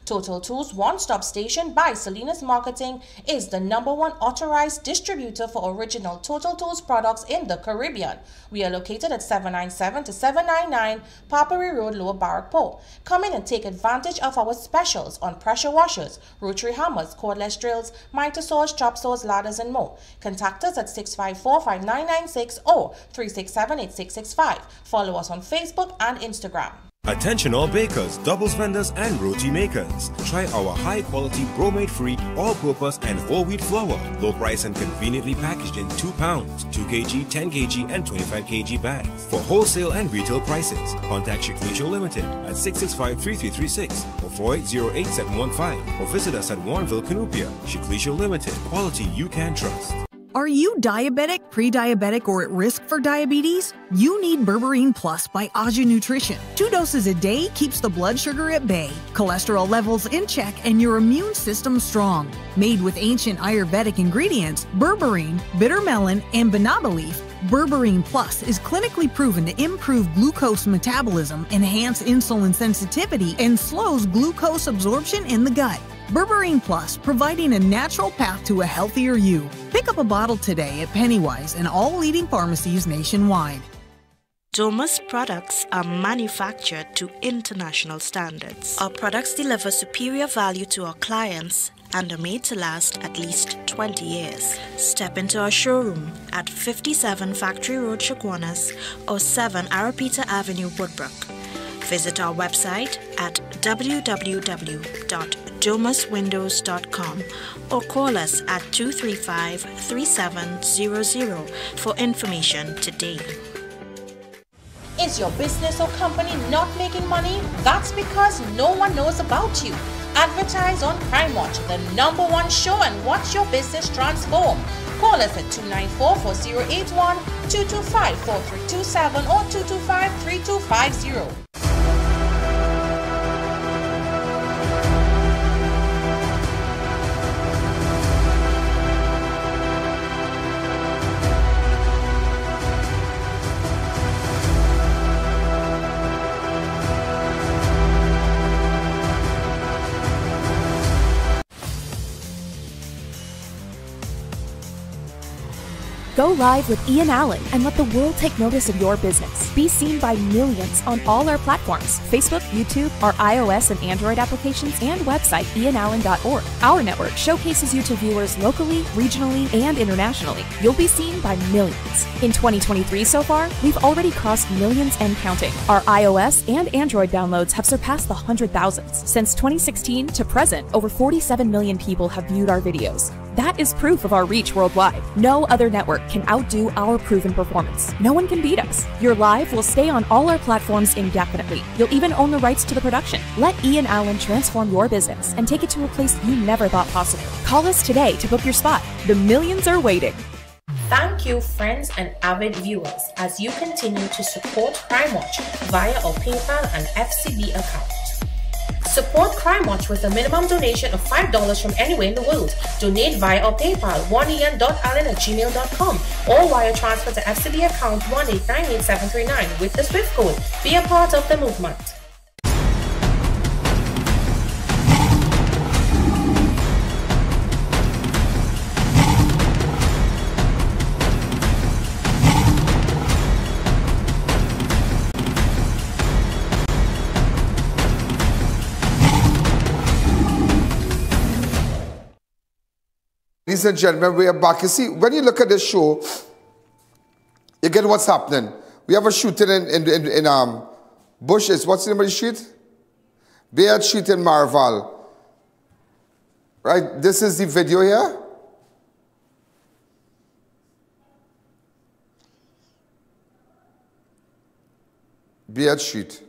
Total Tools One-Stop Station by Salinas Marketing is the #1 authorized distributor for original Total Tools products in the Caribbean. We are located at 797 to 799 Papari Road, Lower Barrackpore. Come in and take advantage of our specials on pressure washers, rotary hammers, cordless drills, miter saws, chop saws, ladders, and more. Contact us at 654-5996 or 367-8665. Follow us on Facebook and Instagram. Attention all bakers, doubles vendors and roti makers. Try our high-quality bromide-free, all-purpose and whole wheat flour. Low price and conveniently packaged in 2 pounds, 2 kg, 10 kg and 25 kg bags. For wholesale and retail prices, contact Sukhai's Limited at 665-3336 or 4808715 or visit us at Warrenville, Cunupia. Sukhai's Limited, quality you can trust. Are you diabetic, pre-diabetic, or at risk for diabetes? You need Berberine Plus by Ajah Nutrition. 2 doses a day keeps the blood sugar at bay, cholesterol levels in check, and your immune system strong. Made with ancient Ayurvedic ingredients, berberine, bitter melon, and banaba leaf, Berberine Plus is clinically proven to improve glucose metabolism, enhance insulin sensitivity, and slows glucose absorption in the gut. Berberine Plus, providing a natural path to a healthier you. Pick up a bottle today at Pennywise and all leading pharmacies nationwide. Domus products are manufactured to international standards. Our products deliver superior value to our clients and are made to last at least 20 years. Step into our showroom at 57 Factory Road, Chaguanas, or 7 Arapita Avenue, Woodbrook. Visit our website at www.domuswindows.com or call us at 235-3700 for information today. Is your business or company not making money? That's because no one knows about you. Advertise on Prime Watch, the #1 show, and watch your business transform. Call us at 294-4081, 225-4327 or 225-3250. Go live with Ian Allen and let the world take notice of your business. Be seen by millions on all our platforms, Facebook, YouTube, our iOS and Android applications, and website ianallen.org. Our network showcases you to viewers locally, regionally, and internationally. You'll be seen by millions. In 2023 so far, we've already crossed millions and counting. Our iOS and Android downloads have surpassed the 100,000s. Since 2016 to present, over 47 million people have viewed our videos. That is proof of our reach worldwide. No other network can outdo our proven performance. No one can beat us. Your live will stay on all our platforms indefinitely. You'll even own the rights to the production. Let Ian Allen transform your business and take it to a place you never thought possible. Call us today to book your spot. The millions are waiting. Thank you, friends and avid viewers, as you continue to support Crime Watch via our PayPal and FCB account. Support Crime Watch with a minimum donation of $5 from anywhere in the world. Donate via our PayPal, 1ian.allen@gmail.com, or wire transfer to FCB account 1898739 with the SWIFT code. Be a part of the movement. Ladies and gentlemen, we are back. You see, when you look at this show, you get what's happening. We have a shooting in Bush. It's what's the name of the street? Baird Street in Maraval. Right? This is the video here. Baird Street.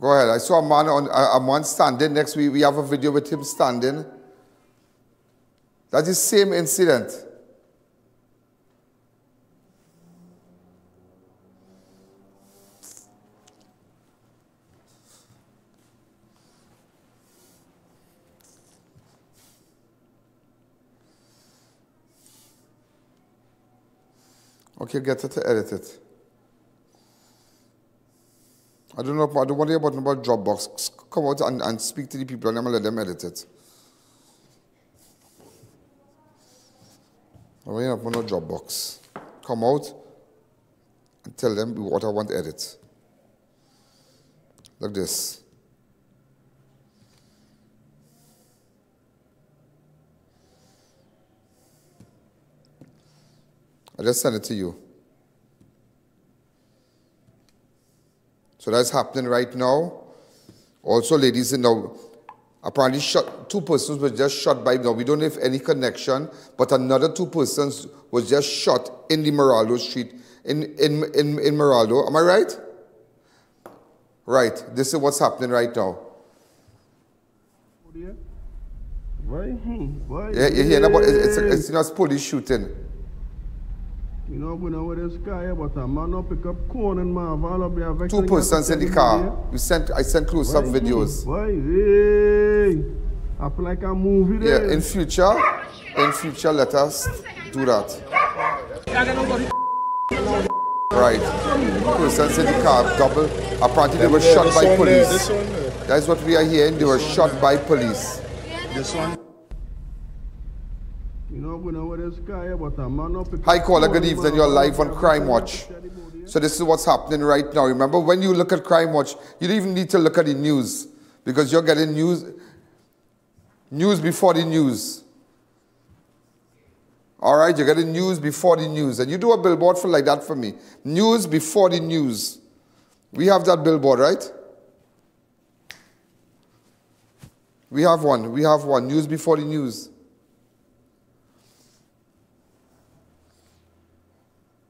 Go ahead. I saw a man on standing next. We have a video with him standing. That's the same incident. Okay, get it to edit it. I don't know. I don't want to hear about Dropbox. Come out and speak to the people, and I'm gonna let them edit it. I don't want to hear about no Dropbox. Come out and tell them what I want to edit. Like this. I just sent it to you. So that's happening right now. Also, ladies, now, apparently two persons were just shot by, now we don't have any connection, but another two persons was just shot in the Meraldo Street, in Meraldo. Am I right? Right. This is what's happening right now. Yeah, you hear about it's, you know, it's police shooting. You know, we know where this guy is, but a man up pick up corn and my value. Two persons in the car. I sent close up videos. I feel like a movie there. Yeah, in future let us do that. Right. Two persons in the car, double. Apparently they were shot by police. That's what we are hearing. They were shot by police. This one. Hi caller, good evening. You're live on Crime Watch. So this is what's happening right now. Remember, when you look at Crime Watch, you don't even need to look at the news because you're getting news before the news. All right, you're getting news before the news. And you do a billboard for like that for me. News before the news. We have that billboard, right? We have one. We have one. News before the news.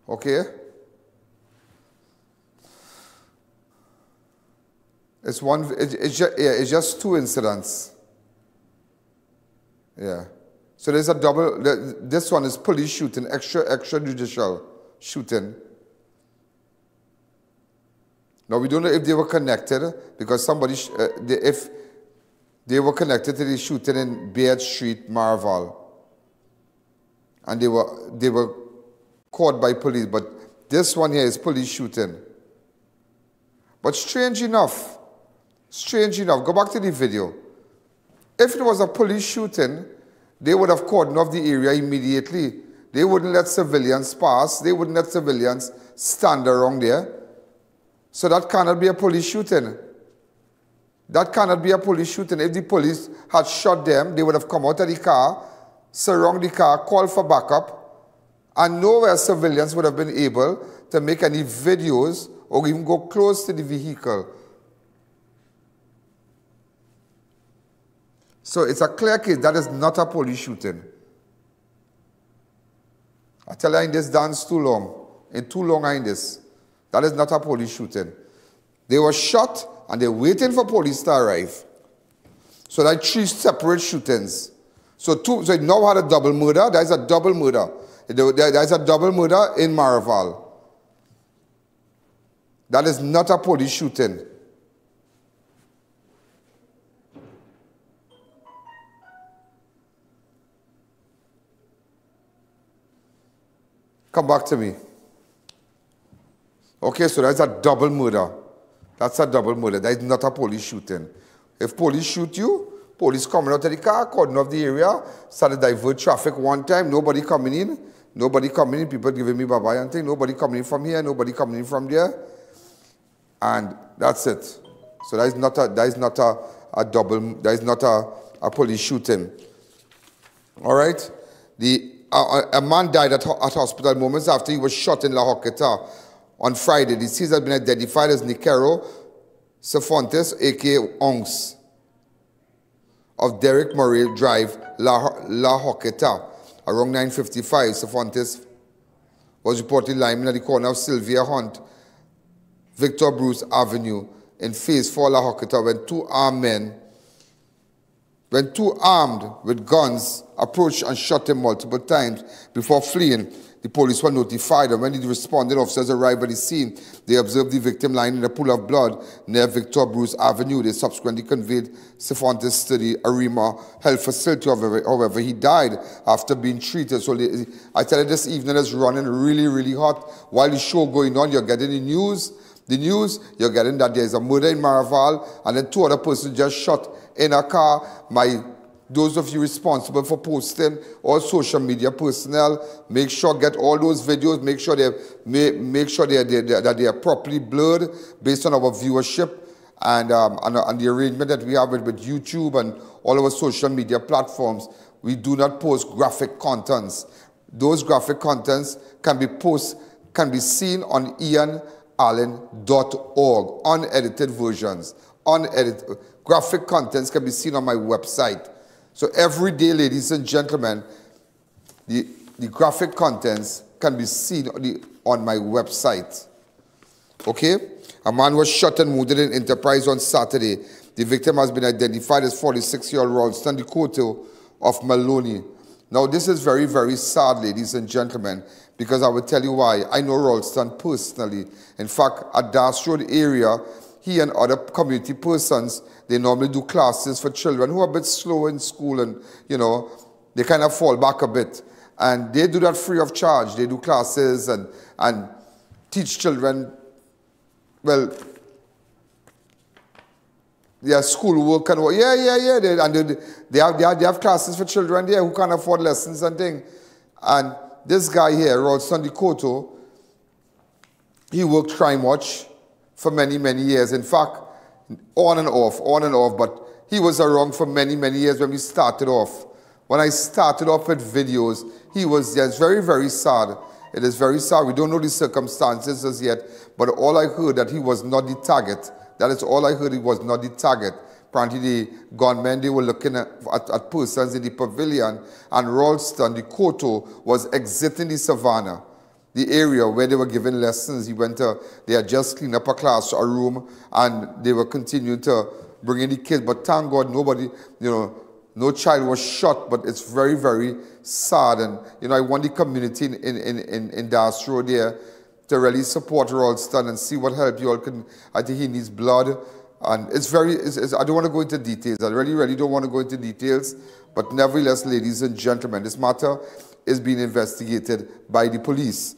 Okay? It's one, it's just two incidents. Yeah. So there's a double, this one is police shooting, extrajudicial shooting. Now we don't know if they were connected because somebody, if they were connected to the shooting in Baird Street, Marval. And they were caught by police, but this one here is police shooting. But strange enough, go back to the video. If it was a police shooting, they would have cordoned off the area immediately. They wouldn't let civilians pass. They wouldn't let civilians stand around there. So that cannot be a police shooting. That cannot be a police shooting. If the police had shot them, they would have come out of the car, surround the car, call for backup. And nowhere civilians would have been able to make any videos or even go close to the vehicle. So it's a clear case that is not a police shooting. I tell you, in this dance too long. In too long in this. That is not a police shooting. They were shot and they're waiting for police to arrive. So that three separate shootings. So it now had a double murder. That is a double murder. There's a double murder in Maraval. That is not a police shooting. Come back to me. Okay, so that's a double murder. That's a double murder. That is not a police shooting. If police shoot you, police coming out of the car, cordon off the area, started to divert traffic one time, nobody coming in. Nobody coming in, people giving me bye-bye and thing. Nobody coming in from here, nobody coming in from there. And that's it. So that is not a police shooting. All right? A man died at hospital moments after he was shot in La Hoqueta on Friday. The deceased has been identified as Nicaro Cefontes, a.k.a. Ongs, of Derek Murray Drive, La Hoqueta. Around 9:55, Cefontes was reported lying at the corner of Sylvia Hunt Victor Bruce Avenue in Phase 4 La Hocketa when two armed with guns approached and shot him multiple times before fleeing. The police were notified, and when the responding officers arrived at the scene, they observed the victim lying in a pool of blood near Victor Bruce Avenue. They subsequently conveyed Sifontis to the Arima Health Facility. However, he died after being treated. So I tell you, this evening is running really, really hot. While the show going on, you're getting the news. The news, you're getting that there's a murder in Maraval, and then two other persons just shot in a car. Those of you responsible for posting, all social media personnel, make sure get all those videos. Make sure they are properly blurred based on our viewership and the arrangement that we have with YouTube and all our social media platforms. We do not post graphic contents. Those graphic contents can be seen on ianallen.org, unedited versions. Unedited graphic contents can be seen on my website. So every day, ladies and gentlemen, the graphic contents can be seen on my website. Okay? A man was shot and wounded in Enterprise on Saturday. The victim has been identified as 46-year-old Ralston Dekoto of Maloney. Now, this is very, very sad, ladies and gentlemen, because I will tell you why. I know Ralston personally. In fact, at Dash Road area, he and other community persons, they normally do classes for children who are a bit slow in school and, you know, they kind of fall back a bit. And they do that free of charge. They do classes and teach children, well, their schoolwork and what. Yeah. They have classes for children there who can't afford lessons and things. And this guy here, Ralston Dekoto, he worked Prime Watch for many, many years. In fact, on and off, but he was around for many, many years when we started off. When I started off with videos, he was there. It's very, very sad. It is very sad. We don't know the circumstances as yet, but all I heard that he was not the target. That is all I heard, he was not the target. Apparently the gunmen, they were looking at persons in the pavilion, and Ralston Dekoto was exiting the savannah, the area where they were giving lessons. He went to, they had just cleaned up a class, a room, and they were continuing to bring in the kids. But thank God nobody, you know, no child was shot, but it's very, very sad. And, you know, I want the community in Dash Road there to really support Ralston and see what help you all can. I think he needs blood. And I don't want to go into details. I really, really don't want to go into details. But nevertheless, ladies and gentlemen, this matter is being investigated by the police.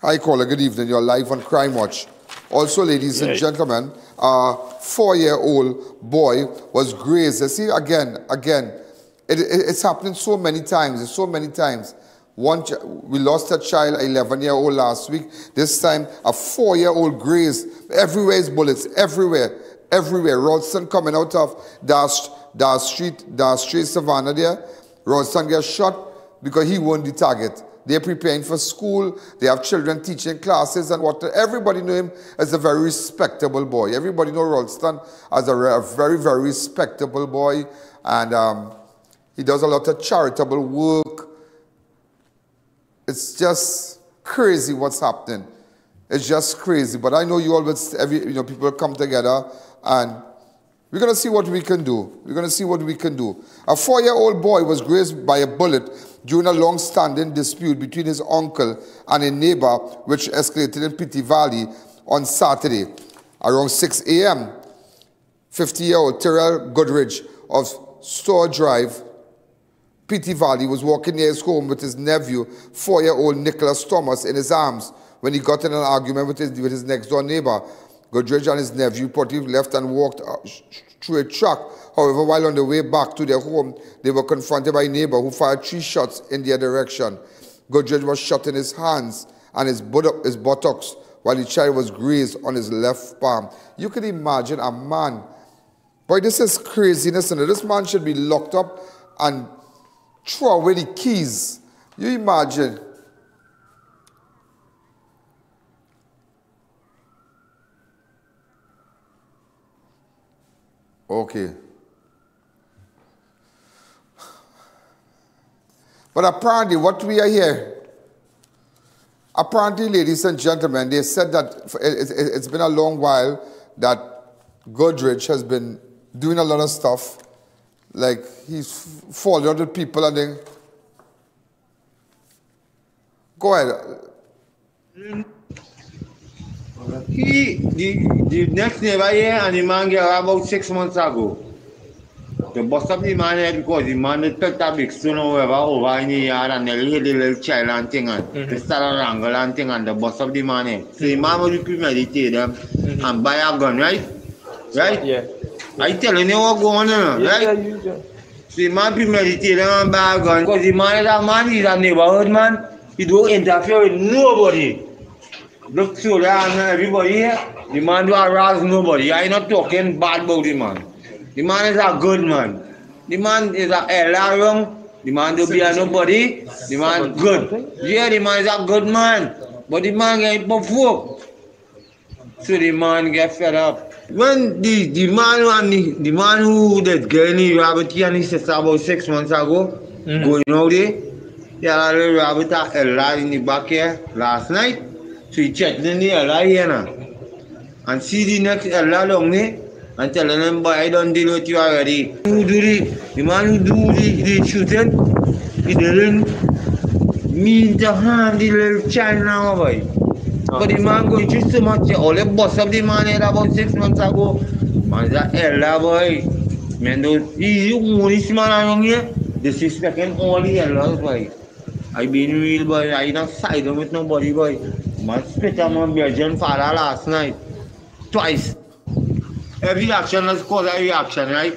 Hi, caller, good evening. You're live on Crime Watch. Also, ladies and gentlemen, a 4-year-old boy was grazed. You see, again, it's happening so many times, so many times. We lost a child, 11-year-old last week. This time, a 4-year-old grazed. Everywhere is bullets, everywhere. Ralston coming out of Dash Street, Savannah there. Ralston gets shot because he won the target. They're preparing for school. They have children teaching classes and what. Everybody knew him as a very respectable boy. Everybody knows Ralston as a very, very respectable boy. And he does a lot of charitable work. It's just crazy what's happening. It's just crazy. But I know you always, you know, people come together and we're going to see what we can do. We're going to see what we can do. A 4-year-old boy was grazed by a bullet during a long-standing dispute between his uncle and a neighbor, which escalated in Pitti Valley on Saturday. Around 6 a.m., 50-year-old Terrell Goodridge of Store Drive, Pitti Valley, was walking near his home with his nephew, 4-year-old Nicholas Thomas, in his arms when he got in an argument with his next-door neighbor. Goodridge and his nephew reportedly left and walked through a track. However, while on the way back to their home, they were confronted by a neighbor who fired 3 shots in their direction. Goodridge was shot in his hands and his buttocks, while the child was grazed on his left palm. You can imagine a man. Boy, this is craziness. And this man should be locked up and throw away the keys. You imagine. Okay. But apparently what we are here, Apparently, ladies and gentlemen, they said that it's been a long while that Goodrich has been doing a lot of stuff. Like, he's falling out with people and then... Go ahead. The next neighbor here, and the man got robbed about 6 months ago. They bust up the man here because the man had picked a big stone or whatever over in the yard and they hit the little child and thing and they started wrangle and thing and they bust up the man here. So the man would premeditate them and buy a gun, right? Right? Yeah. I telling you what going on, right? Yeah, so the man premeditated them and buy a gun because the man is a man, he's a neighborhood man. He don't interfere with nobody. Look through there and everybody here, the man don't harass nobody. I'm not talking bad about the man. The man is a good man. The man is a wrong. The man don't be a nobody. The man good. Yeah, the man is a good man. But the man get provoked. So the man get fed up. When the man who that girl in the rabbit and his sister about 6 months ago, going out there, there had a rabbit in the back here last night. So he checked in the LA here now. And see the next LA long there and telling them, boy, I don't deal with you already. Who do the man who do the shooting, he didn't mean to harm the little child now, boy. But the man going through so much, all the bust of the man had about 6 months ago. Man's a LA boy. Man, those, he's the only man around here. Disrespecting all the LAs, boy. I been real, boy. I not siding with nobody, boy. Man spit on my Belgian father last night. Twice. Every action has caused a reaction, right?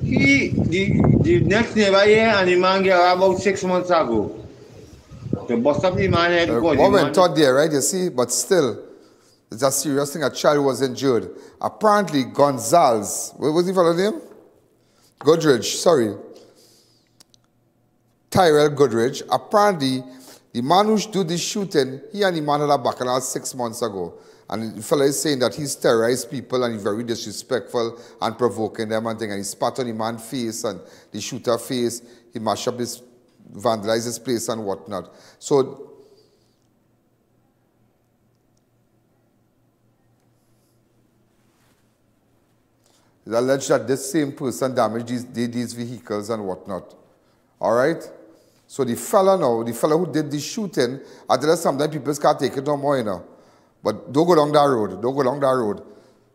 The next neighbor here and the man got about 6 months ago. They bust up the man here because the woman thought there, right? You see, but still, it's a serious thing. A child was injured. Apparently, Gonzalez, what was the fellow's name? Goodrich, sorry. Tyrell Goodrich. Apparently, the man who did this shooting, he and the man had a bacchanal 6 months ago. And the fella is saying that he's terrorized people and he's very disrespectful and provoking them and things. And he spat on the man's face and the shooter's face. He mashed up his, vandalized his place and whatnot. So, it's alleged that this same person damaged these vehicles and whatnot. All right? So the fella now, the fella who did the shooting, I tell you sometimes people can't take it no more, you know. But don't go down that road. Don't go down that road.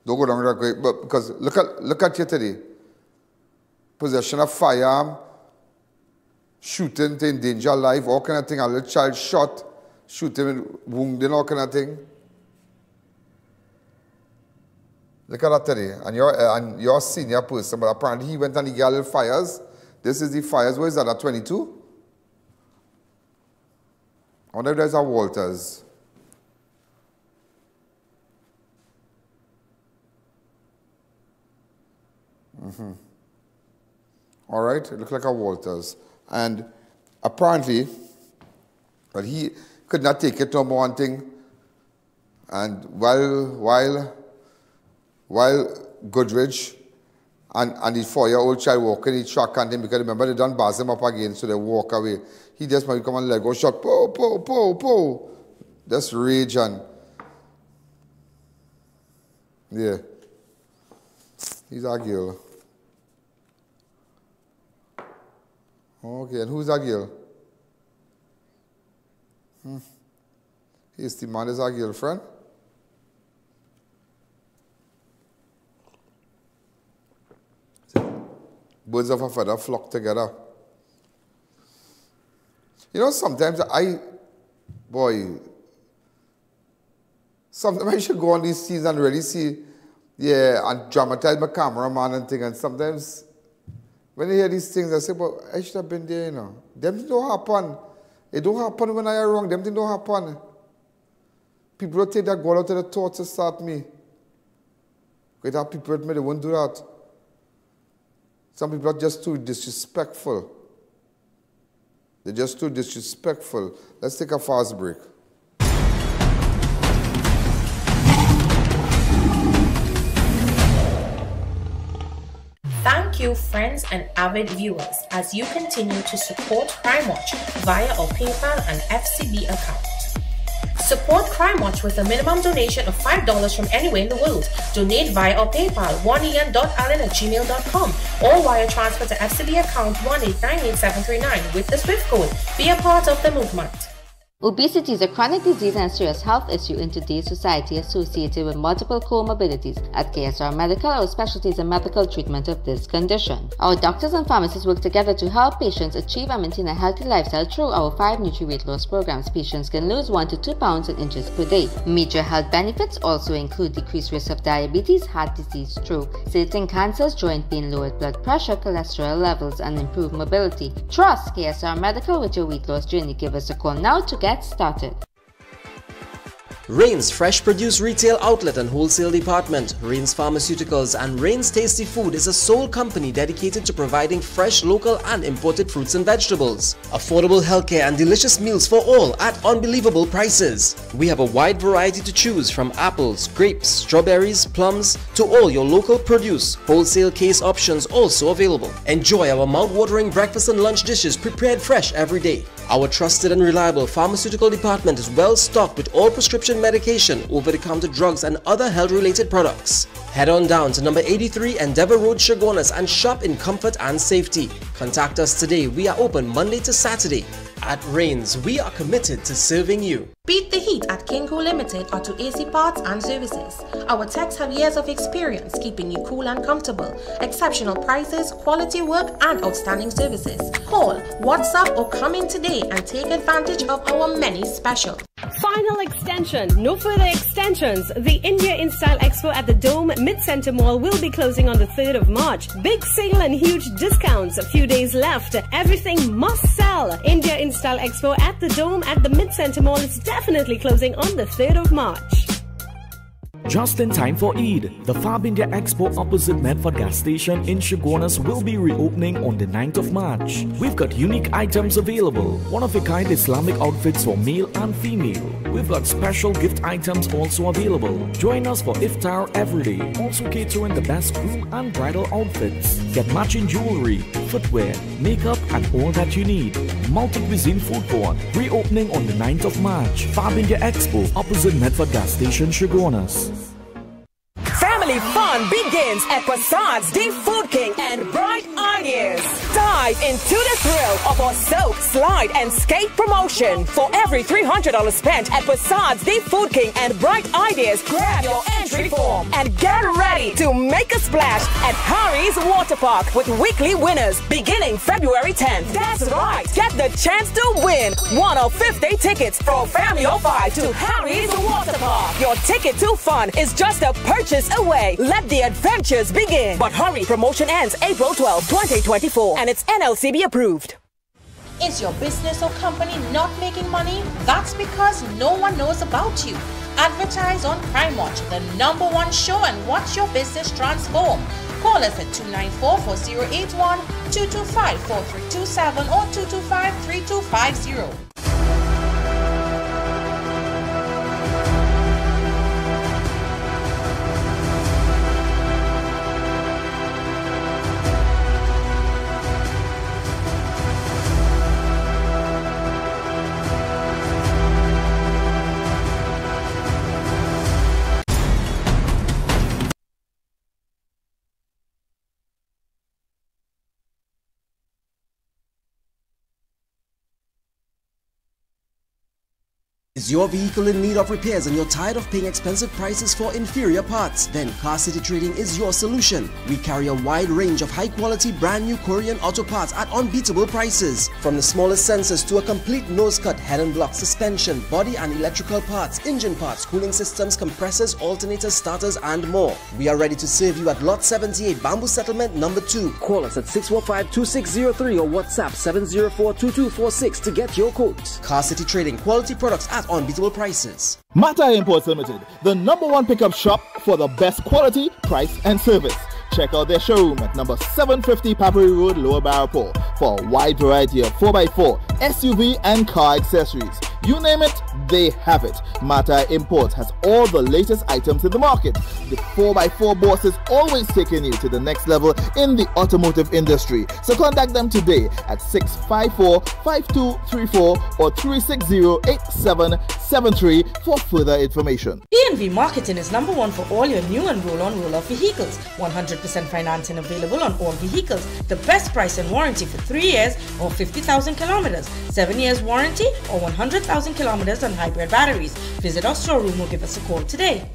Don't go down that road. But because look at you today. Possession of firearm, shooting to endanger life, all kind of thing. A little child shot, shooting, wounding, all kind of thing. Look at that today. And you're a senior person, but apparently he went and he got little fires. This is the fires. Where is that? At 22? I wonder if there's a Walters. All right, it looked like a Walters. And apparently, but he could not take it no more and thing. And while Goodrich and the 4-year-old child walking the track and thing, because remember they done bars him up again, so they walk away. He just might come and let go shot, po, po, po, po. That's rage and... Yeah. He's a girl. Okay, and who's a girl? Is the man is a girlfriend? Birds of a feather flock together. You know, sometimes sometimes I should go on these scenes and really see, yeah, and dramatize my cameraman and thing. And sometimes when I hear these things, I say, well, I should have been there, you know. Them things don't happen. It don't happen when I am wrong. Them things don't happen. People don't take that goal out of the thoughts to start me. Without people with me, they won't do that. Some people are just too disrespectful. They're just too disrespectful. Let's take a fast break. Thank you friends and avid viewers as you continue to support Prime Watch via our PayPal and FCB account. Support Crime Watch with a minimum donation of $5 from anywhere in the world. Donate via our PayPal, 1ian.allen@gmail.com, or via transfer to FCB account 1898739 with the SWIFT code. Be a part of the movement. Obesity is a chronic disease and serious health issue in today's society associated with multiple comorbidities. At KSR Medical, our specialty is in medical treatment of this condition. Our doctors and pharmacists work together to help patients achieve and maintain a healthy lifestyle through our 5 nutri-weight loss programs. Patients can lose 1 to 2 pounds and inches per day. Major health benefits also include decreased risk of diabetes, heart disease, stroke, certain cancers, joint pain, lowered blood pressure, cholesterol levels, and improved mobility. Trust KSR Medical with your weight loss journey. Give us a call now to get started. Rain's Fresh Produce Retail Outlet and Wholesale Department, Rain's Pharmaceuticals, and Rain's Tasty Food is a sole company dedicated to providing fresh local and imported fruits and vegetables, affordable healthcare, and delicious meals for all at unbelievable prices. We have a wide variety to choose from: apples, grapes, strawberries, plums, to all your local produce. Wholesale case options also available. Enjoy our mouth-watering breakfast and lunch dishes prepared fresh every day. Our trusted and reliable pharmaceutical department is well stocked with all prescription medication, over-the-counter drugs, and other health-related products. Head on down to number 83 Endeavour Road, Chaguanas, and shop in comfort and safety. Contact us today. We are open Monday to Saturday. At Rains, we are committed to serving you. Beat the heat at King Cool Limited or to AC Parts and Services. Our techs have years of experience keeping you cool and comfortable. Exceptional prices, quality work, and outstanding services. Call, WhatsApp, or come in today and take advantage of our many specials. Final extension. No further extensions. The India InStyle Expo at the Dome Mid-Centre Mall will be closing on the 3rd of March. Big sale and huge discounts. A few days left. Everything must sell. India InStyle Expo at the Dome at the Mid-Centre Mall is definitely closing on the 3rd of March. Just in time for Eid, the Fab India Expo opposite Medford gas station in Chaguanas will be reopening on the 9th of March. We've got unique items available, one-of-a-kind Islamic outfits for male and female. We've got special gift items also available. Join us for iftar every day, also catering the best groom and bridal outfits. Get matching jewelry, footwear, makeup, and all that you need. Multi-cuisine food court, reopening on the 9th of March. Fab India Expo opposite Medford gas station, Chaguanas. Family fun begins at Passad's The Food King and Bright Ideas. Dive into the thrill of our soap, slide, and skate promotion. For every $300 spent at Passad's The Food King and Bright Ideas, grab your entry form and get ready to make a splash at Harry's Water Park with weekly winners beginning February 10th. That's right, get the chance to win one of 50 tickets for Family of 5 to Harry's Water Park. Your ticket to fun is just a purchase away. Let the adventures begin. But hurry, promotion ends April 12, 2024, and it's NLCB approved. Is your business or company not making money? That's because no one knows about you. Advertise on Prime Watch, the #1 show, and watch your business transform. Call us at 294-4081, 225-4327, or 225-3250. Is your vehicle in need of repairs and you're tired of paying expensive prices for inferior parts? Then Car City Trading is your solution. We carry a wide range of high-quality brand new Korean auto parts at unbeatable prices. From the smallest sensors to a complete nose cut, head and block, suspension, body and electrical parts, engine parts, cooling systems, compressors, alternators, starters, and more. We are ready to serve you at Lot 78, Bamboo Settlement No. 2. Call us at 645-2603 or WhatsApp 704-2246 to get your quote. Car City Trading, quality products at unbeatable prices. Mata Imports Limited, the #1 pickup shop for the best quality, price, and service. Check out their showroom at number 750 Papari Road, Lower Barapore, for a wide variety of 4x4, SUV, and car accessories. You name it, they have it. Matai Imports has all the latest items in the market. The 4x4 Boss is always taking you to the next level in the automotive industry. So contact them today at 654-5234 or 360-8773 for further information. B&V Marketing is number one for all your new and roll-on roll-off vehicles. 100% financing available on all vehicles. The best price and warranty for 3 years or 50,000 kilometers. 7 years warranty or 100,000 kilometers on hybrid batteries. Visit our showroom or give us a call today.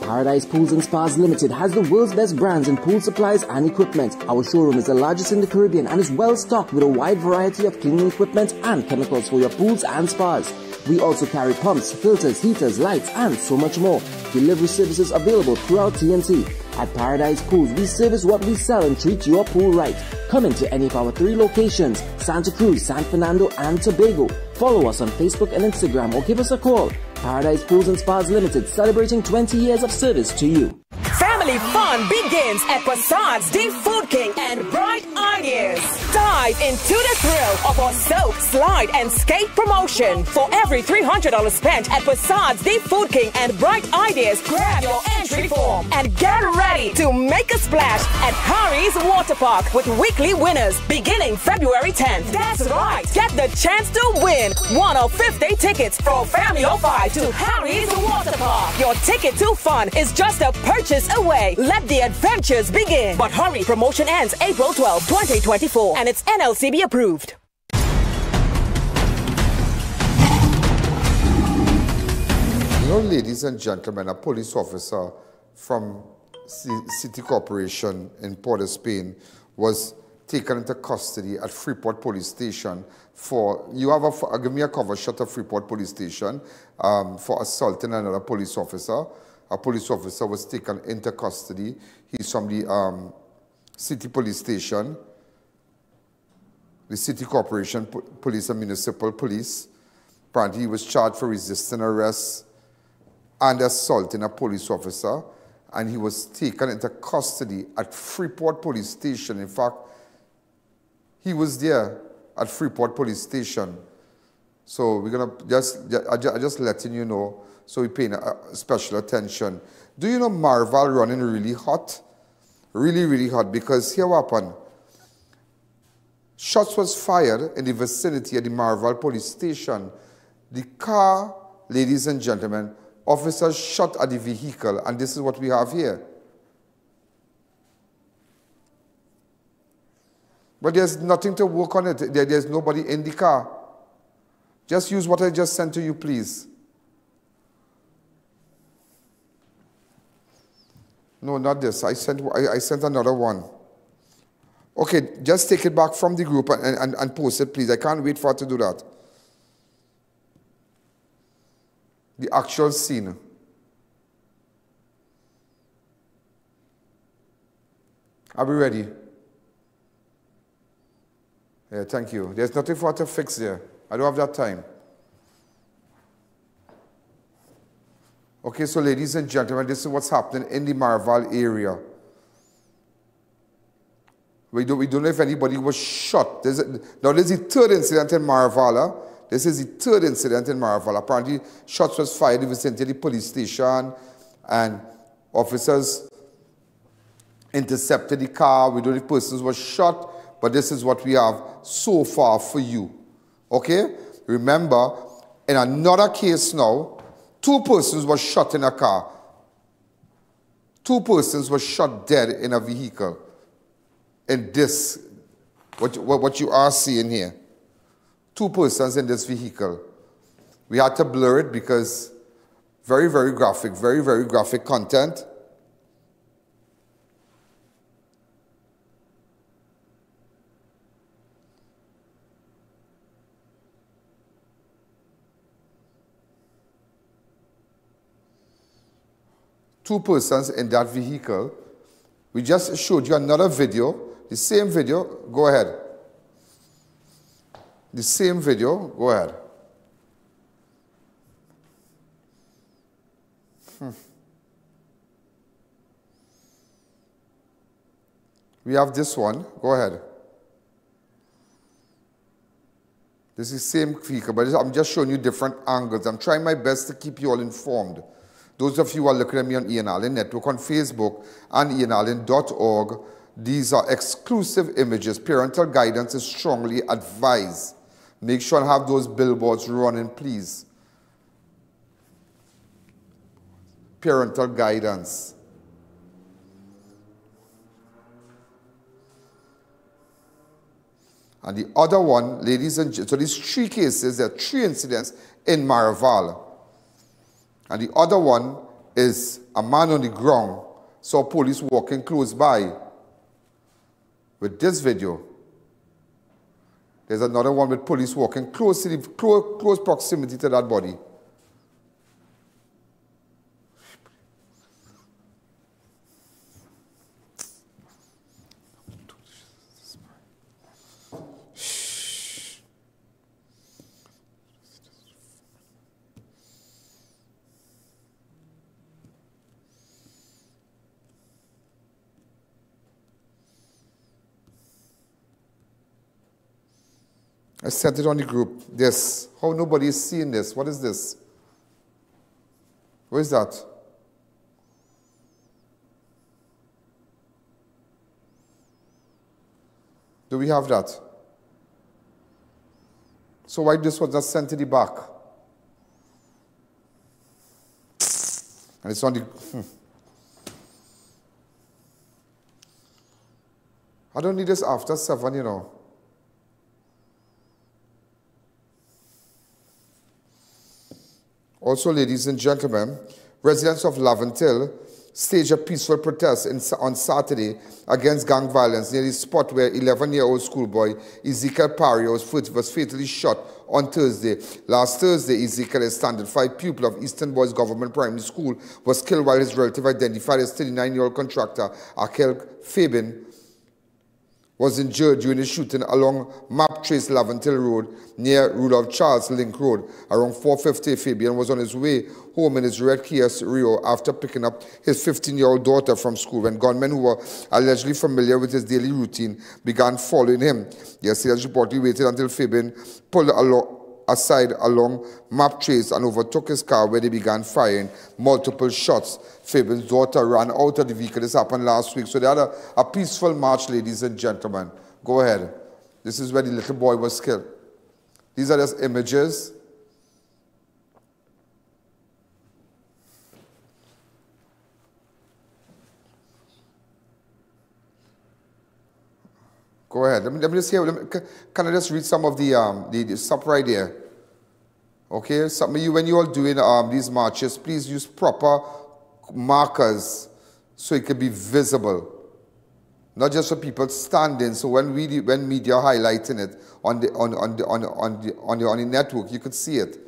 Paradise Pools and Spas Limited has the world's best brands in pool supplies and equipment. Our showroom is the largest in the Caribbean and is well stocked with a wide variety of cleaning equipment and chemicals for your pools and spas. We also carry pumps, filters, heaters, lights and so much more. Delivery services available throughout TNT. At Paradise Pools, we service what we sell and treat your pool right. Come into any of our 3 locations, Santa Cruz, San Fernando and Tobago. Follow us on Facebook and Instagram or give us a call. Paradise Pools and Spas Limited, celebrating 20 years of service to you. Family fun begins at Passat's Deep Food King and Bright Ideas. Dive into the thrill of our soap, slide, and skate promotion. For every $300 spent at Passat's Deep Food King and Bright Ideas, grab your entry form and get ready to make a splash at Harry's Water Park with weekly winners beginning February 10th. That's right. Get the chance to win one of 50 tickets for Family of 5 to Harry's Water Park. Your ticket to fun is just a purchase away. Let the adventures begin. But hurry, promotion ends April 12, 2024, and it's NLCB approved. You know, ladies and gentlemen, a police officer from City Corporation in Port of Spain was taken into custody at Freeport Police Station for, you have a, give me a cover shot of Freeport Police Station for assaulting another police officer. A police officer was taken into custody. He's from the City Police Station, the City Corporation Police and Municipal Police. Apparently, he was charged for resisting arrest and assaulting a police officer, and he was taken into custody at Freeport Police Station. In fact, he was there at Freeport Police Station. So we're gonna just letting you know. So we're paying special attention. Do you know Marval running really hot? Really, really hot, because here what happened. Shots was fired in the vicinity of the Marval police station. The car, ladies and gentlemen, officers shot at the vehicle, and this is what we have here. But there's nothing to work on it. There's nobody in the car. Just use what I just sent to you, please. No, not this. I sent another one. Okay, just take it back from the group and post it, please. I can't wait for her to do that. The actual scene. Are we ready? Yeah, thank you. There's nothing for her to fix there. I don't have that time. Okay, so ladies and gentlemen, this is what's happening in the Marval area. We don't know if anybody was shot. Now, this is the third incident in Marval. This is the third incident in Marval. Apparently, shots was fired in the vicinity of the police station, and officers intercepted the car. We don't know if persons were shot, but this is what we have so far for you. Okay? Remember, in another case now, 2 persons were shot in a car. 2 persons were shot dead in a vehicle. In this, what you are seeing here. 2 persons in this vehicle. We had to blur it because very, very graphic content. Two persons in that vehicle. We just showed you another video, the same video. Go ahead. The same video. Go ahead. We have this one. Go ahead. This is the same vehicle, but I'm just showing you different angles. I'm trying my best to keep you all informed. Those of you who are looking at me on Ian Allen Network on Facebook and ianallen.org, these are exclusive images. Parental guidance is strongly advised. Make sure and have those billboards running, please. Parental guidance. And the other one, ladies and gentlemen, so these three cases, there are three incidents in Maraval. And the other one is a man on the ground saw police walking close by. With this video, there's another one with police walking close, to the, close proximity to that body. I sent it on the group. This. How nobody is seeing this? What is this? Where is that? Do we have that? So why this was not sent to the back? And it's on the... I don't need this after 7, you know. Also, ladies and gentlemen, residents of Lavantil staged a peaceful protest on Saturday against gang violence near the spot where 11-year-old schoolboy Ezekiel Pario's foot was fatally shot on Thursday. Last Thursday, Ezekiel, a standard 5 pupil of Eastern Boys Government Primary School, was killed while his relative, identified as 39-year-old contractor Akel Fabin, was injured during a shooting along Marc Trace Lavantil Road near Rudolph Charles Link Road. Around 4:50, Fabian was on his way home in his red Kia Rio after picking up his 15-year-old daughter from school when gunmen who were allegedly familiar with his daily routine began following him. The assailants reportedly waited until Fabian pulled aside along Marc Trace and overtook his car, where they began firing multiple shots. Fabian's daughter ran out of the vehicle. This happened last week. So they had a peaceful march, ladies and gentlemen. Go ahead. This is where the little boy was killed. These are just images. Go ahead. Let me just hear. Can I just read some of the stuff right here? Okay, some of you, when you all doing these marches, please use proper markers so it can be visible. Not just for people standing. So when media highlighting it on the network, you could see it.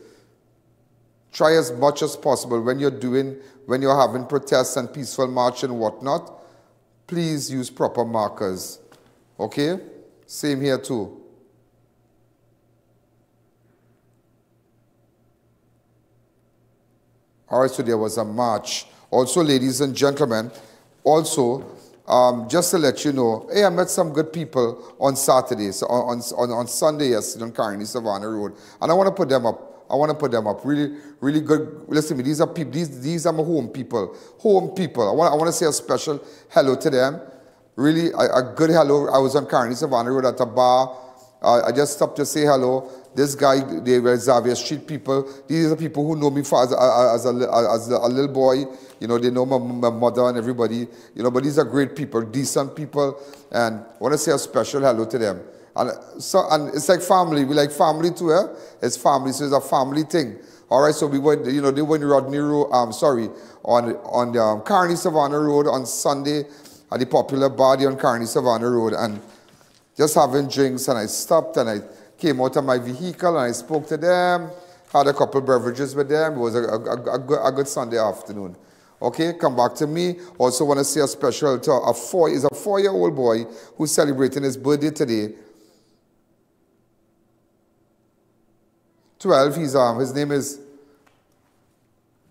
Try as much as possible when you're having protests and peaceful march and whatnot. Please use proper markers. Okay, same here too. All right, so there was a march. Also, ladies and gentlemen, also, just to let you know, hey, I met some good people on Saturday, so on Sunday yesterday on Carney Savannah Road, and I want to put them up. I want to put them up. Really, really good. Listen to me. These are people. These are my home people. Home people. I want to say a special hello to them. Really, a good hello. I was on Carney Savannah Road at a bar. I just stopped to say hello. This guy, they were Xavier Street people. These are the people who know me for as a little boy. You know, they know my mother and everybody. You know, but these are great people, decent people. And I want to say a special hello to them. And it's like family. We like family too, eh? It's family, so it's a family thing. All right, so we went, you know, they went Rodney Road, on Carney Savannah Road on Sunday, at the popular bar on Carney Savannah Road, and just having drinks, and I stopped and I came out of my vehicle and I spoke to them, had a couple beverages with them. It was a good Sunday afternoon. Okay, come back to me. Also want to say a special to a 4-year-old boy who's celebrating his birthday today. 12, his name is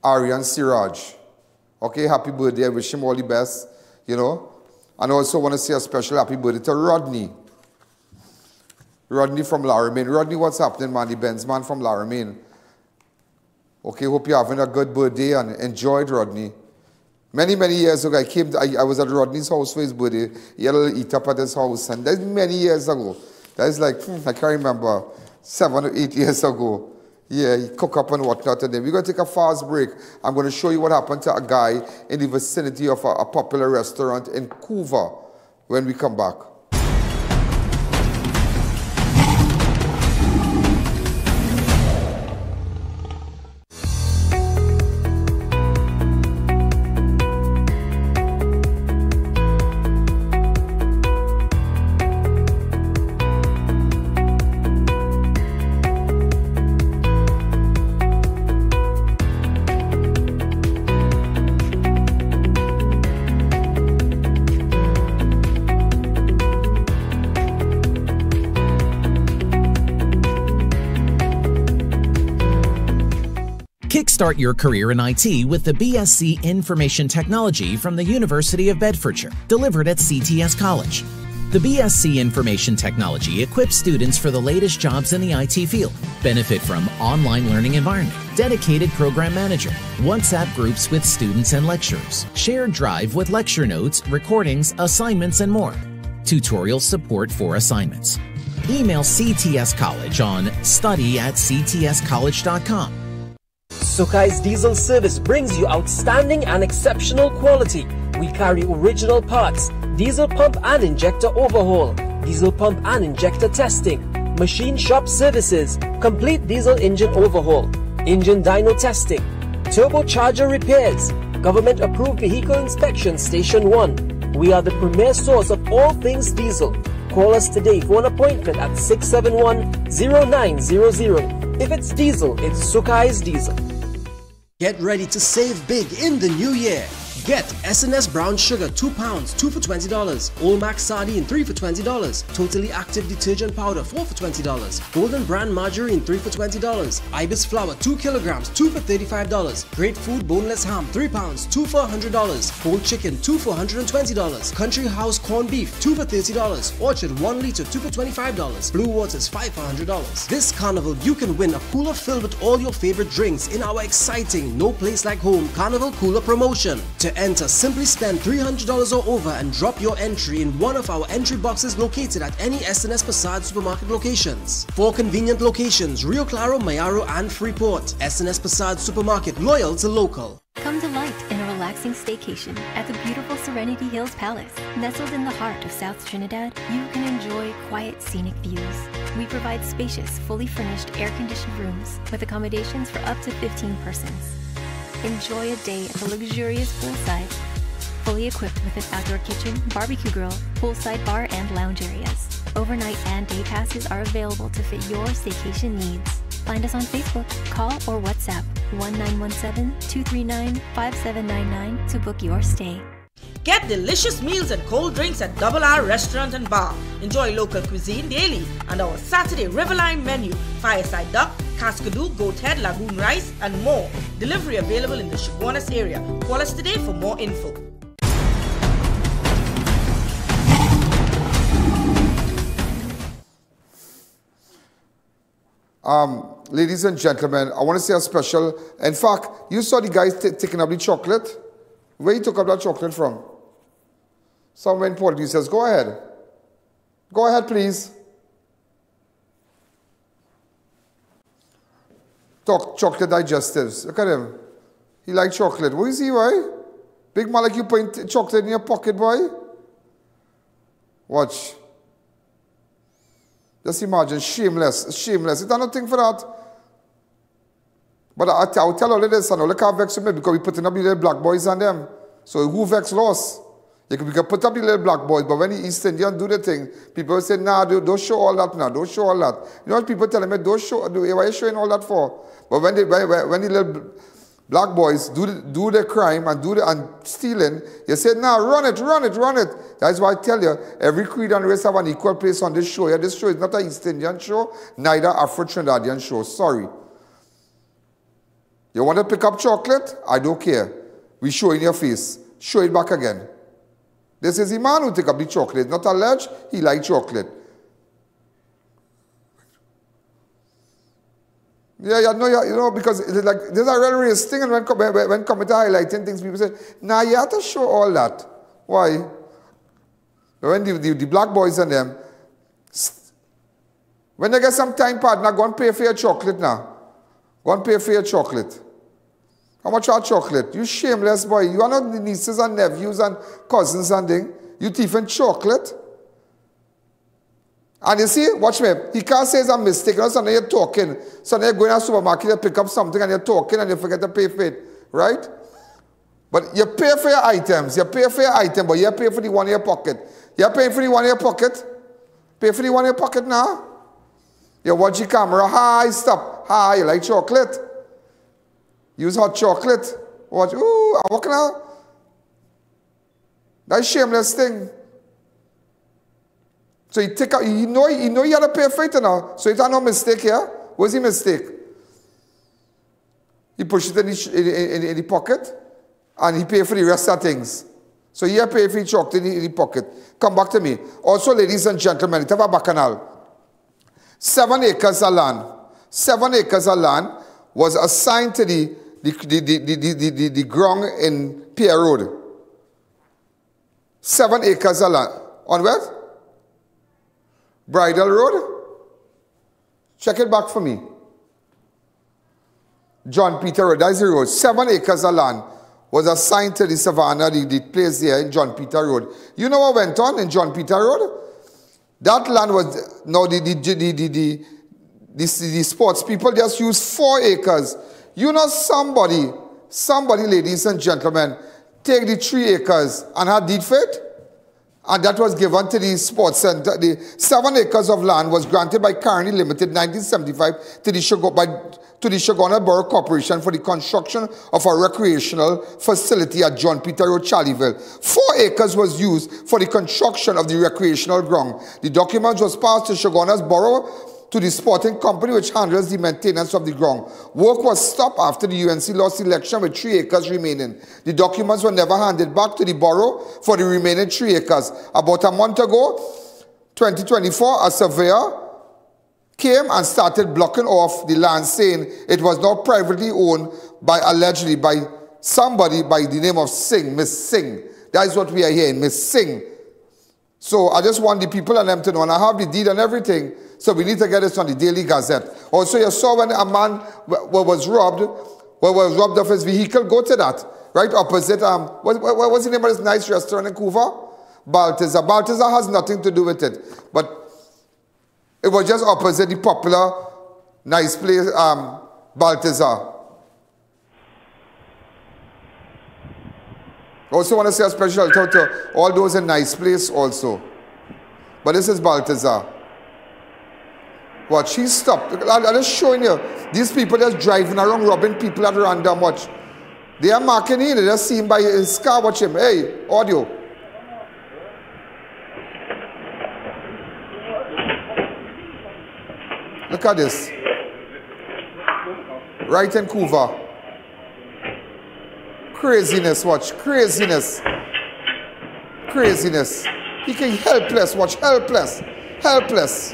Aryan Siraj. Okay, happy birthday. I wish him all the best, you know. And I also want to say a special happy birthday to Rodney. Rodney from Laramine. Rodney, what's happening, man? The Benzman from Laramine. Okay, hope you're having a good birthday and enjoyed, Rodney. Many, many years ago, I was at Rodney's house for his birthday. He had to eat up at his house, and that's many years ago. That's like, I can't remember, 7 or 8 years ago. Yeah, you cook up and whatnot. And then we're going to take a fast break. I'm going to show you what happened to a guy in the vicinity of a popular restaurant in Couva when we come back. Start your career in IT with the BSc Information Technology from the University of Bedfordshire, delivered at CTS College. The BSc Information Technology equips students for the latest jobs in the IT field. Benefit from online learning environment, dedicated program manager, WhatsApp groups with students and lecturers, shared drive with lecture notes, recordings, assignments, and more. Tutorial support for assignments. Email CTS College on study@ctscollege.com. Sukhai's Diesel service brings you outstanding and exceptional quality. We carry original parts, diesel pump and injector overhaul, diesel pump and injector testing, machine shop services, complete diesel engine overhaul, engine dyno testing, turbocharger repairs, government approved vehicle inspection station 1. We are the premier source of all things diesel. Call us today for an appointment at 671-0900. If it's diesel, it's Sukhai's Diesel. Get ready to save big in the new year. Get S&S brown sugar 2 pounds, 2 for $20. Olmac sardine 3 for $20. Totally active detergent powder 4 for $20. Golden brand margarine 3 for $20. Ibis flour 2 kilograms, 2 for $35. Great food boneless ham 3 pounds, 2 for $100. Whole chicken 2 for $120. Country house corned beef 2 for $30. Orchard 1 liter 2 for $25. Blue waters 5 for $100. This carnival you can win a cooler filled with all your favorite drinks in our exciting No Place Like Home Carnival Cooler promotion. To enter, simply spend $300 or over and drop your entry in one of our entry boxes located at any S&S Pasad supermarket locations. 4 convenient locations: Rio Claro, Mayaro and Freeport. S&S Pasad Supermarket, loyal to local. Come to light in a relaxing staycation at the beautiful Serenity Hills Palace. Nestled in the heart of South Trinidad, you can enjoy quiet, scenic views. We provide spacious, fully furnished, air-conditioned rooms with accommodations for up to 15 persons. Enjoy a day at the luxurious poolside, fully equipped with an outdoor kitchen, barbecue grill, poolside bar, and lounge areas. Overnight and day passes are available to fit your staycation needs. Find us on Facebook, call, or WhatsApp 1917-239-5799 to book your stay. Get delicious meals and cold drinks at Double R Restaurant and Bar. Enjoy local cuisine daily and our Saturday Riverline menu, Fireside Duck, Cascadoo, Goat Head, Lagoon Rice, and more. Delivery available in the Chaguanas area. Call us today for more info. Ladies and gentlemen, I want to say a special. In fact, you saw the guys taking up the chocolate. Where you took up that chocolate from? Someone in Portugal says, go ahead. Go ahead, please. Talk chocolate digestives. Look at him. He likes chocolate. What is he, boy? Big man like you putting chocolate in your pocket, boy. Watch. Just imagine. Shameless. Shameless. It's another thing for that. But I'll tell all of this, and I'll look how vexed with me, because we're putting up the little black boys on them. So who vex lost? We can put up the little black boys, but when the East Indian do the thing, people say, nah, don't show all that now, don't show all that. You know what people tell me, don't show, why are you showing all that for? But when the little black boys do the crime and stealing, you say, nah, run it, run it, run it. That's why I tell you, every creed and race have an equal place on this show. Yeah, this show is not an East Indian show, neither Afro-Trinidadian show, sorry. You want to pick up chocolate? I don't care. We show in your face. Show it back again. This is the man who took up the chocolate. Not alleged, he liked chocolate. Yeah, no, yeah, you know, because like there's a real race thing, and when coming to highlighting things, people say, nah, you have to show all that. Why? When the black boys and them, when they get some time partner, go and pay for your chocolate now. Go and pay for your chocolate. How much are chocolate? You shameless boy. You are not the nieces and nephews and cousins and thing. You thieving chocolate. And you see, watch me. He can't say it's a mistake. You know, suddenly you're talking. Suddenly you're going to the supermarket, you pick up something and you're talking and you forget to pay for it. Right? But you pay for your items. You pay for your item, but you pay for the one in your pocket. You're paying for the one in your pocket. Pay for the one in your pocket now. You watch your camera. Hi, stop. Hi, you like chocolate. Use hot chocolate. Watch. Ooh, I'm walking out. That's shameless thing. So he take out, he know he had to pay for it now. So it's not no mistake here. Where's the mistake? He pushed it in the pocket and he paid for the rest of things. So he had to pay for the chocolate in the pocket. Come back to me. Also, ladies and gentlemen, it's a bacchanal. 7 acres of land. 7 acres of land was assigned to the ground in Pier Road. 7 acres of land. On where? Bridal Road. Check it back for me. John Peter Road. That is the road. 7 acres of land was assigned to the Savannah, the place there in John Peter Road. You know what went on in John Peter Road? That land was, no, the sports people just used 4 acres. You know somebody, ladies and gentlemen, take the 3 acres and had deed for it? And that was given to the sports center. The 7 acres of land was granted by Kearney Limited 1975 to the Chaguanas Borough Corporation for the construction of a recreational facility at John Peter Road, Charleville. 4 acres was used for the construction of the recreational ground. The document was passed to Chaguanas Borough to the sporting company which handles the maintenance of the ground. Work was stopped after the UNC lost election with 3 acres remaining. The documents were never handed back to the borough for the remaining 3 acres. About a month ago, 2024, a surveyor came and started blocking off the land, saying it was now privately owned by, allegedly, by somebody by the name of Singh, Miss Singh. That is what we are hearing, Miss Singh. So I just want the people and them to know, and I have the deed and everything, so we need to get this on the Daily Gazette. Also, you saw when a man was robbed of his vehicle, go to that, right opposite, what was the name of this nice restaurant in Couva? Balthazar. Balthazar has nothing to do with it, but it was just opposite the popular, nice place, Balthazar. Also want to say a special shout to all those in Nice Place also. But this is Balthazar. Watch, he stopped. I'm just showing you. These people just driving around, robbing people at random. Watch. They are marking him. They just see him by his car. Watch him. Hey, audio. Look at this. Right in Couva. Craziness, watch. Craziness. Craziness. He can helpless, watch. Helpless. Helpless.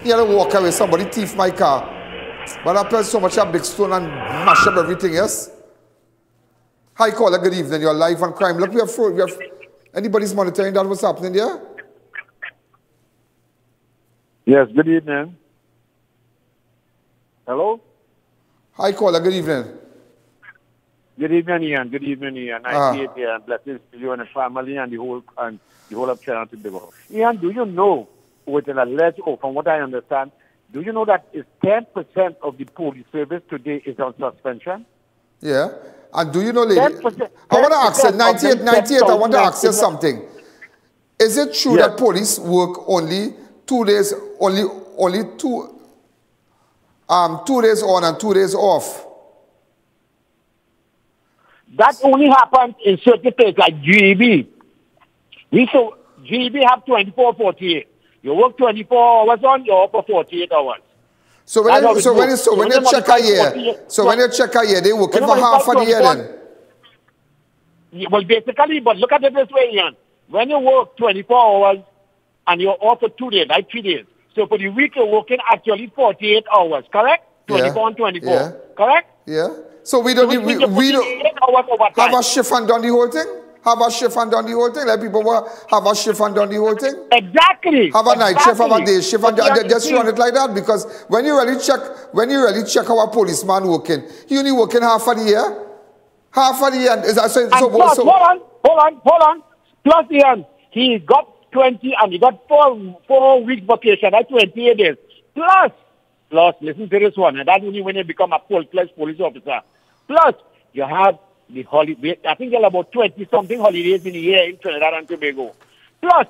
He had to walk away. Somebody thief my car. But I played so much a big stone and mash up everything, yes? Hi, caller. Good evening. You're live on Crime. Look, we have... Anybody's monitoring that? What's happening there? Yes, good evening. Hello? Hi, caller. Good evening. Good evening, Ian. Good evening, Ian. I see it here. Blessings to you and the family and the whole of Channel to the world. Ian, do you know, with an alleged, or from what I understand, do you know that it's 10% of the police service today is on suspension? Yeah. And do you know, lady, 10%, I want to ask you, 98, I want to ask you something. Is it true that police work only 2 days, only two days on and 2 days off? That only happens in certain places like GEB. GEB have 24, 48. You work 24 hours on, you're up for 48 hours. So when you check a year, they're working for half of the year then? Yeah, well, basically, but look at it this way, Ian. When you work 24 hours and you're off for 2 days, like 3 days, So for the week, you're working actually 48 hours, correct? 24 and 24, correct? Yeah. So we don't, we don't have a shift and done the whole thing? Have a shift and done the whole thing? Let people have a shift and done the whole thing? Exactly. Have a night shift, have a day shift, and just run it like that. Because when you really check, our policeman working, he only working half of the year. Half of the year. Is that, so, hold on. Plus the end, he got 20 and he got four weeks vacation. That's 28 days. Plus, listen to this one, and that's only when you become a full-fledged police officer. Plus, you have the holiday. I think there are about 20-something holidays in a year in Trinidad and Tobago. Plus,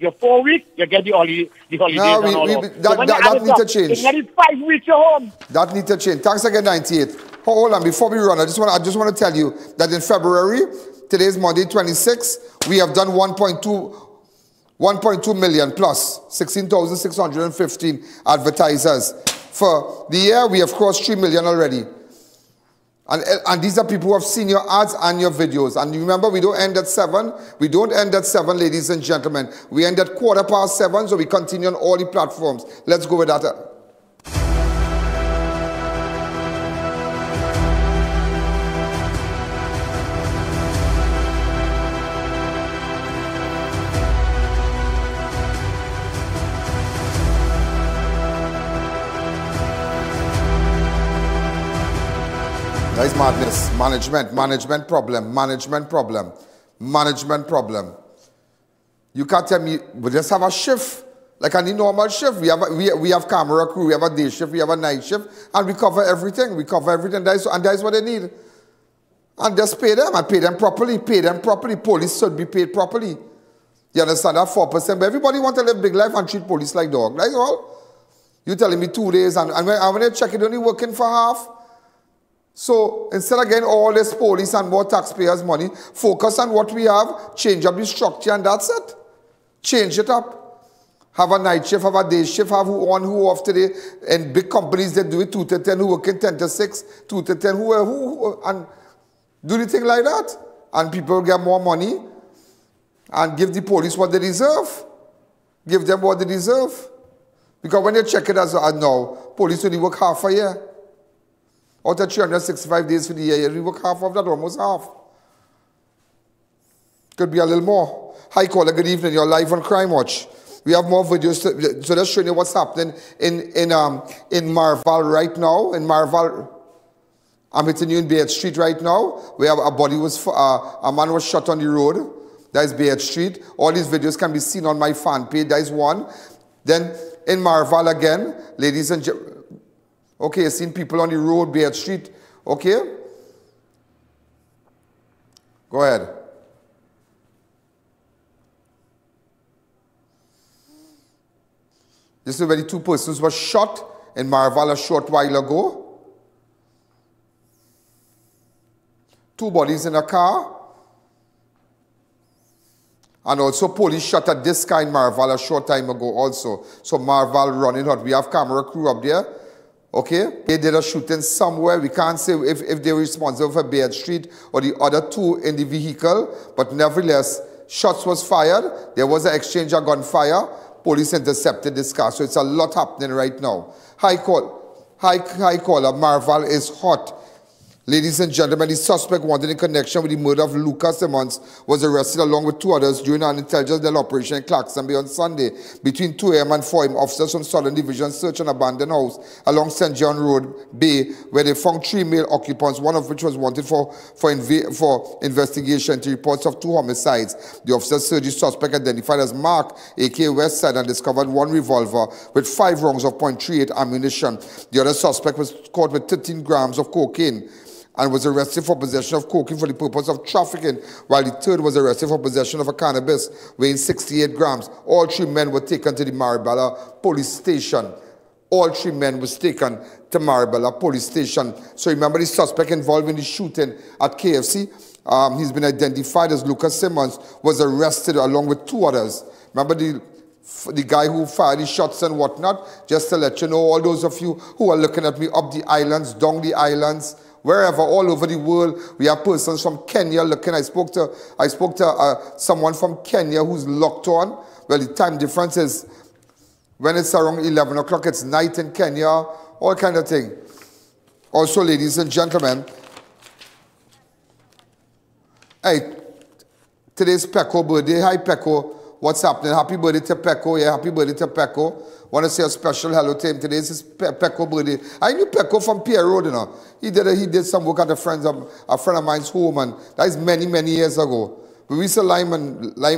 your 4 weeks, you get the holidays that needs to change. It's 5 weeks you're home. That needs to change. Thanks again, 98. Hold on, before we run, I just want to tell you that in February, today's Monday, 26, we have done 1.2 million plus 16,615 advertisers. For the year, we have crossed 3 million already. And these are people who have seen your ads and your videos. And remember, we don't end at 7. We don't end at 7, ladies and gentlemen. We end at 7:15, so we continue on all the platforms. Let's go with that. That is madness. Management problem. You can't tell me, we just have a shift, like any normal shift. We have camera crew, we have a day shift, we have a night shift, and we cover everything. That is what they need. And just pay them, and pay them properly. Police should be paid properly. You understand that 4%, but everybody wants to live big life and treat police like dog. That's all. You're telling me 2 days, and when I check it, only working for half. So instead of getting all this police and more taxpayers' money, focus on what we have, change up the structure, and that's it. Change it up. Have a night shift, have a day shift, have who on, who off today. And big companies, they do it 2 to 10, who working 10 to 6, 2 to 10, who and do the thing like that. And people get more money and give the police what they deserve. Give them what they deserve. Because when you check it as now, police only work half a year. Out of 365 days for the year, you work half of that, almost half. Could be a little more. Hi, caller, good evening. You're live on Crime Watch. We have more videos, so that's showing you what's happening in Marval right now. In Marval, I'm hitting you in Baird Street right now, where a man was shot on the road. That is Baird Street. All these videos can be seen on my fan page. That is one. Then in Marval again, ladies and gentlemen. Okay, you've seen people on the road, Baird Street. Okay? Go ahead. This is where the two persons were shot in Marval a short while ago. Two bodies in a car. And also police shot at this guy in Marval a short time ago also. So Marval running hot. We have camera crew up there. Okay, they did a shooting somewhere. We can't say if they were responsible for Baird Street or the other two in the vehicle, but nevertheless, shots was fired. There was an exchange of gunfire. Police intercepted this car, so it's a lot happening right now. High caller, Marval is hot. Ladies and gentlemen, the suspect wanted in connection with the murder of Lucas Simmons was arrested along with two others during an intelligence operation in Clarkson Bay on Sunday. Between 2 a.m. and 4 a.m., officers from Southern Division searched an abandoned house along St. John Road Bay where they found 3 male occupants, one of which was wanted for investigation to reports of 2 homicides. The officers searched the suspect identified as Mark, a.k.a. Westside, and discovered 1 revolver with 5 rounds of .38 ammunition. The other suspect was caught with 13 grams of cocaine and was arrested for possession of cocaine for the purpose of trafficking, while the third was arrested for possession of a cannabis weighing 68 grams. All 3 men were taken to the Maribela police station. So remember the suspect involved in the shooting at KFC. He's been identified as Lucas Simmons, was arrested along with 2 others. Remember the guy who fired the shots and whatnot? Just to let you know, all those of you who are looking at me up the islands, down the islands, wherever, all over the world, we have persons from Kenya looking. I spoke to someone from Kenya who's locked on. Well, the time difference is When it's around 11 o'clock, it's night in Kenya, all kind of thing. Also, ladies and gentlemen, hey, today's Peko birthday. Hi, Peko. What's happening? Happy birthday to Peko. Yeah, happy birthday to Peko. Want to say a special hello to him. Today's his Peko birthday. I knew Peko from Pierre Road, you know. He did some work at a friend of mine's home, and that is many, many years ago. But we used to line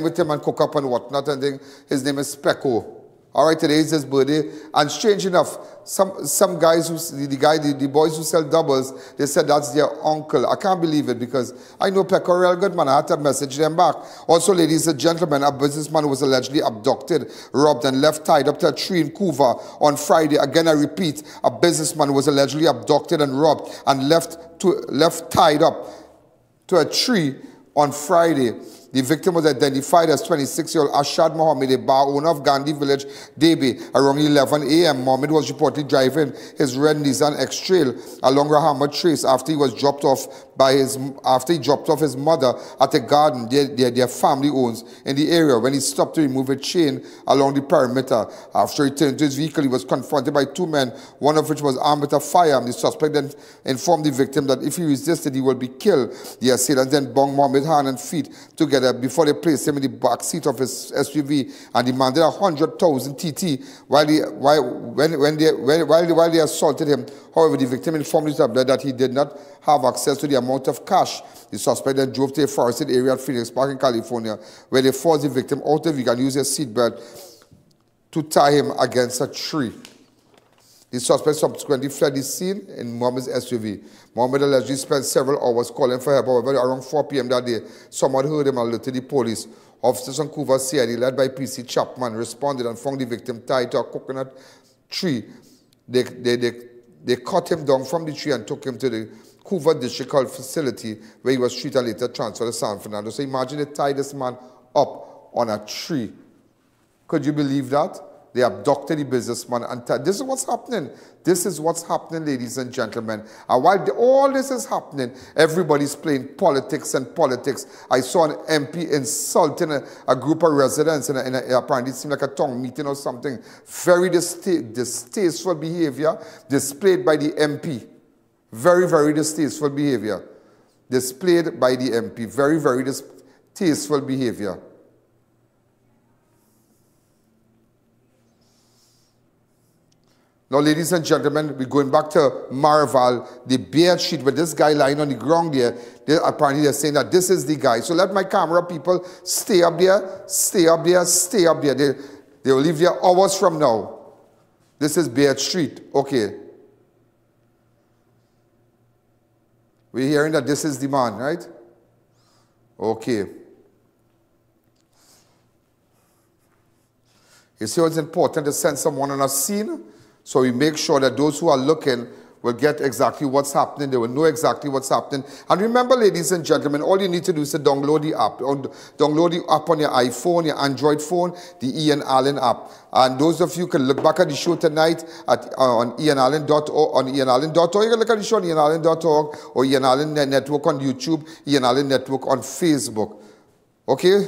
with him and cook up and whatnot and thing. His name is Peko. All right, today is his birthday. And strange enough, some guys, the boys who sell doubles, they said that's their uncle. I can't believe it because I know Peko real good, man. I had to message them back. Also, ladies and gentlemen, a businessman was allegedly abducted, robbed, and left tied up to a tree in Couva on Friday. Again, I repeat, a businessman was allegedly abducted and robbed and left tied up to a tree on Friday. The victim was identified as 26-year-old Ashad Mohammed, a bar owner of Gandhi Village, Debe. Around 11 a.m., Mohammed was reportedly driving his red Nissan X-Trail along Graham Trace after he was dropped off his mother at a garden their family owns in the area. When he stopped to remove a chain along the perimeter, after he turned to his vehicle, he was confronted by two men, one of which was armed with a firearm. The suspect then informed the victim that if he resisted, he would be killed. The assailant then banged Mohammed hand and feet together before they placed him in the back seat of his SUV and demanded 100,000 TT while they assaulted him. However, the victim informed his tablet that he did not have access to the amount of cash. The suspect then drove to a forested area at Phoenix Park in California, where they forced the victim out of the vehicle and used a seatbelt to tie him against a tree. The suspect subsequently fled the scene in Mohammed's SUV. Mohammed allegedly spent several hours calling for help. However, around 4 p.m. that day, someone heard him alerted the police. Officers on Couva CID, led by P.C. Chapman, responded and found the victim tied to a coconut tree. They cut him down from the tree and took him to the Couva District Health Facility, where he was treated and later transferred to San Fernando. So imagine they tied this man up on a tree. Could you believe that? They abducted the businessman. And this is what's happening. This is what's happening, ladies and gentlemen. And while all this is happening, everybody's playing politics and politics. I saw an MP insulting a group of residents, and apparently it seemed like a tongue meeting or something. Very distasteful behavior displayed by the MP. Very, very distasteful behavior displayed by the MP. Very, very distasteful behavior. Now, ladies and gentlemen, we're going back to Marval, the Baird Street, with this guy lying on the ground there. Apparently, they're saying that this is the guy. So let my camera people stay up there, stay up there, stay up there. They will leave there hours from now. This is Baird Street. Okay. We're hearing that this is the man, right? Okay. You see, it's important to send someone on a scene. So we make sure that those who are looking will get exactly what's happening. They will know exactly what's happening. And remember, ladies and gentlemen, all you need to do is to download the app. Download the app on your iPhone, your Android phone, the Ian Allen app. And those of you can look back at the show tonight on ianallen.org. You can look at the show on ianallen.org or Ian Allen Network on YouTube, Ian Allen Network on Facebook. Okay?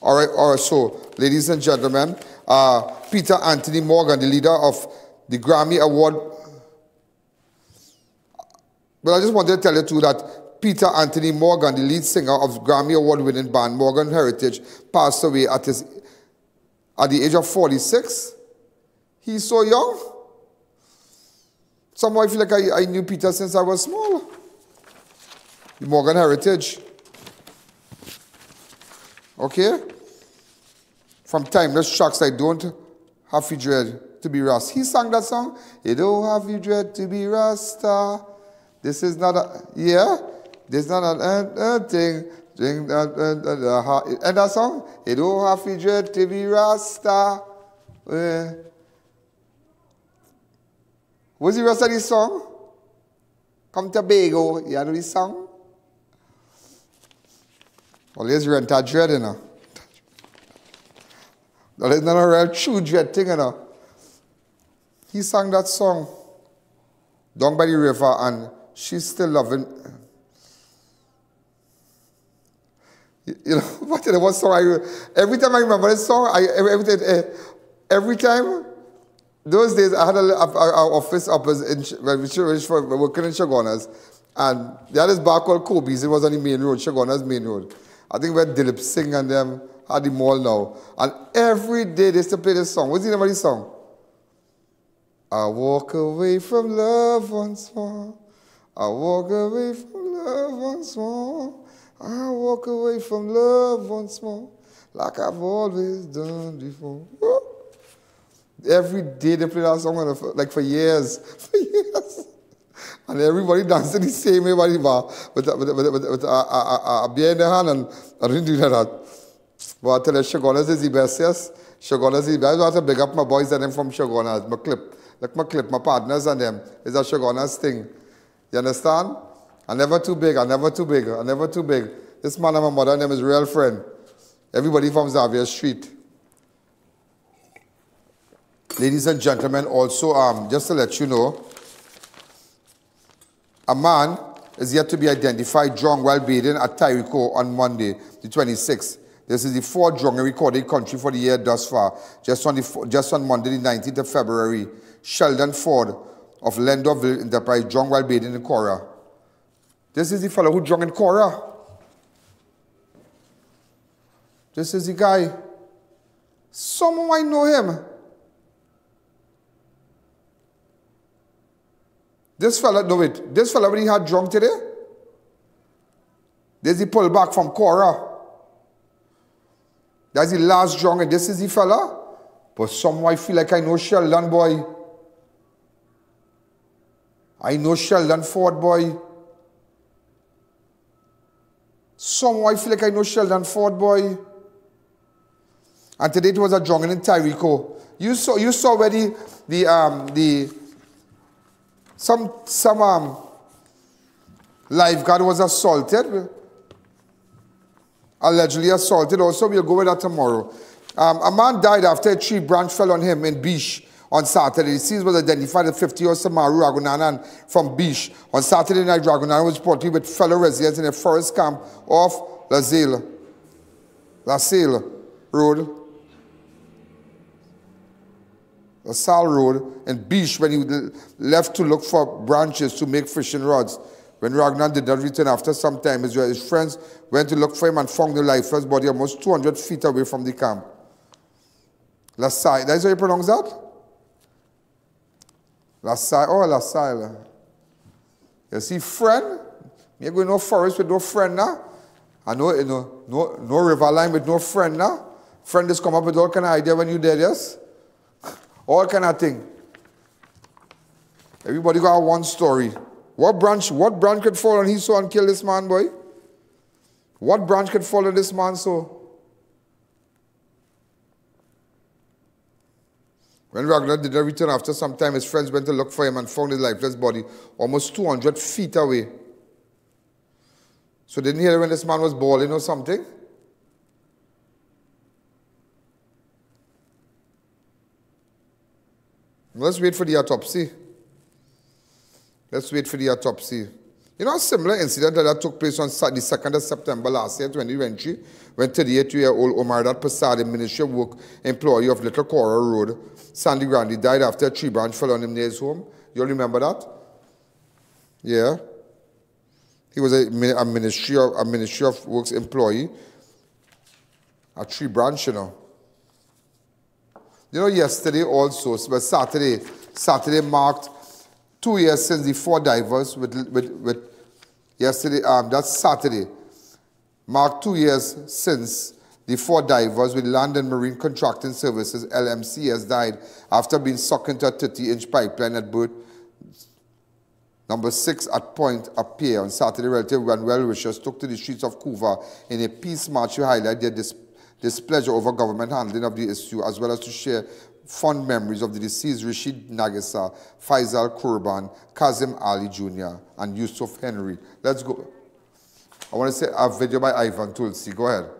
All right. All right. So, ladies and gentlemen, Peter Anthony Morgan, the leader of the Grammy Award. But I just wanted to tell you too that Peter Anthony Morgan, the lead singer of the Grammy Award-winning band Morgan Heritage, passed away at the age of 46. He's so young. Somehow I feel like I knew Peter since I was small. The Morgan Heritage. Okay? From Timeless Tracks, I Don't Have You Dread to Be Rasta. He sang that song. You don't have you dread to be Rasta. This is not a, yeah? This is not a thing. And that song? You don't have you dread to be Rasta. Yeah. Was he Rasta this song? Come to Tobago. You know this song? Well, here's your entire dread, you know. That is not a real true dread thing, you know. He sang that song, Down by the River, and she's still loving. You know, but it was so. Every time I remember this song, I every, every, Every time, those days I had our office up when we were working in Chaguanas, and they had this bar called Kobe's. It was on the main road, Chaguanas main road. I think we had Dilip Singh and them at the mall now. And every day they used to play this song. What's the name of this song? I walk away from love once more. I walk away from love once more. I walk away from love once more, like I've always done before. Every day they play that song, like for years. For years. And everybody dancing the same way by the bar with a beer in their hand, and I didn't do that. But I tell you, Chaguanas is the best, yes. Chaguanas is the best. I have to big up my boys and them from Chaguanas. My clip, like my clip, my partners and them. It's a Chaguanas thing. You understand? I'm never too big, I'm never too big, I'm never too big. This man and my mother and them is a real friend. Everybody from Xavier Street. Ladies and gentlemen, also, just to let you know, a man is yet to be identified drunk while bathing at Tyrico on Monday, the 26th. This is the fourth drunk in recorded country for the year thus far, just on Monday, the 19th of February. Sheldon Ford of Lendorville Enterprise drunk while bathing in Cora. This is the fellow who drunk in Cora. This is the guy. Someone might know him. This fella, no wait, this fella when he had drunk today, there's the pull back from Cora. That's the last drunk, and this is the fella. But somehow I feel like I know Sheldon, boy. I know Sheldon Ford, boy. Somehow I feel like I know Sheldon Ford, boy. And today it was a drunk in Tyrico. You saw where some lifeguard was assaulted, allegedly assaulted. Also, we'll go with that tomorrow. A man died after a tree branch fell on him in Beach on Saturday. The deceased was identified as 50-year-old Samaru Ragunanan from Beach. On Saturday night, Ragunanan was reported with fellow residents in a forest camp off La Salle Road and Beach when he left to look for branches to make fishing rods. When Ragnar did not return after some time, his friends went to look for him and found the lifeless body almost 200 feet away from the camp. La Salle, that's how you pronounce that? La Salle, oh La Salle. You see, friend? You go in no forest with no friend now. I know, no river line with no friend now. Friend is come up with all kind of idea when you there, yes? All kind of thing. Everybody got one story. What branch could fall on his so and kill this man, boy? What branch could fall on this man so? When Ragnar did not return after some time, his friends went to look for him and found his lifeless body almost 200 feet away. So didn't hear when this man was bawling or something? Let's wait for the autopsy. Let's wait for the autopsy. You know, a similar incident that took place on the 2nd of September last year, 2020, when 38-year-old Omardat Pasad, a Ministry of Work employee of Little Cora Road, Sangre Grande, died after a tree branch fell on him near his home. You all remember that? Yeah. He was a Ministry of Works employee. A tree branch, you know. You know, yesterday also, but Saturday marked 2 years since the four divers with Land and Marine Contracting Services, LMCS, died after being sucked into a 30-inch pipeline at boat number 6 at Point Appiah. On Saturday, relative and well-wishers took to the streets of Couva in a peace march to highlight their displeasure over government handling of the issue, as well as to share fond memories of the deceased Rashid Nagisa, Faisal Kurban, Kazim Ali Jr., and Yusuf Henry. Let's go. I want to say a video by Ivan Tulsi. Go ahead.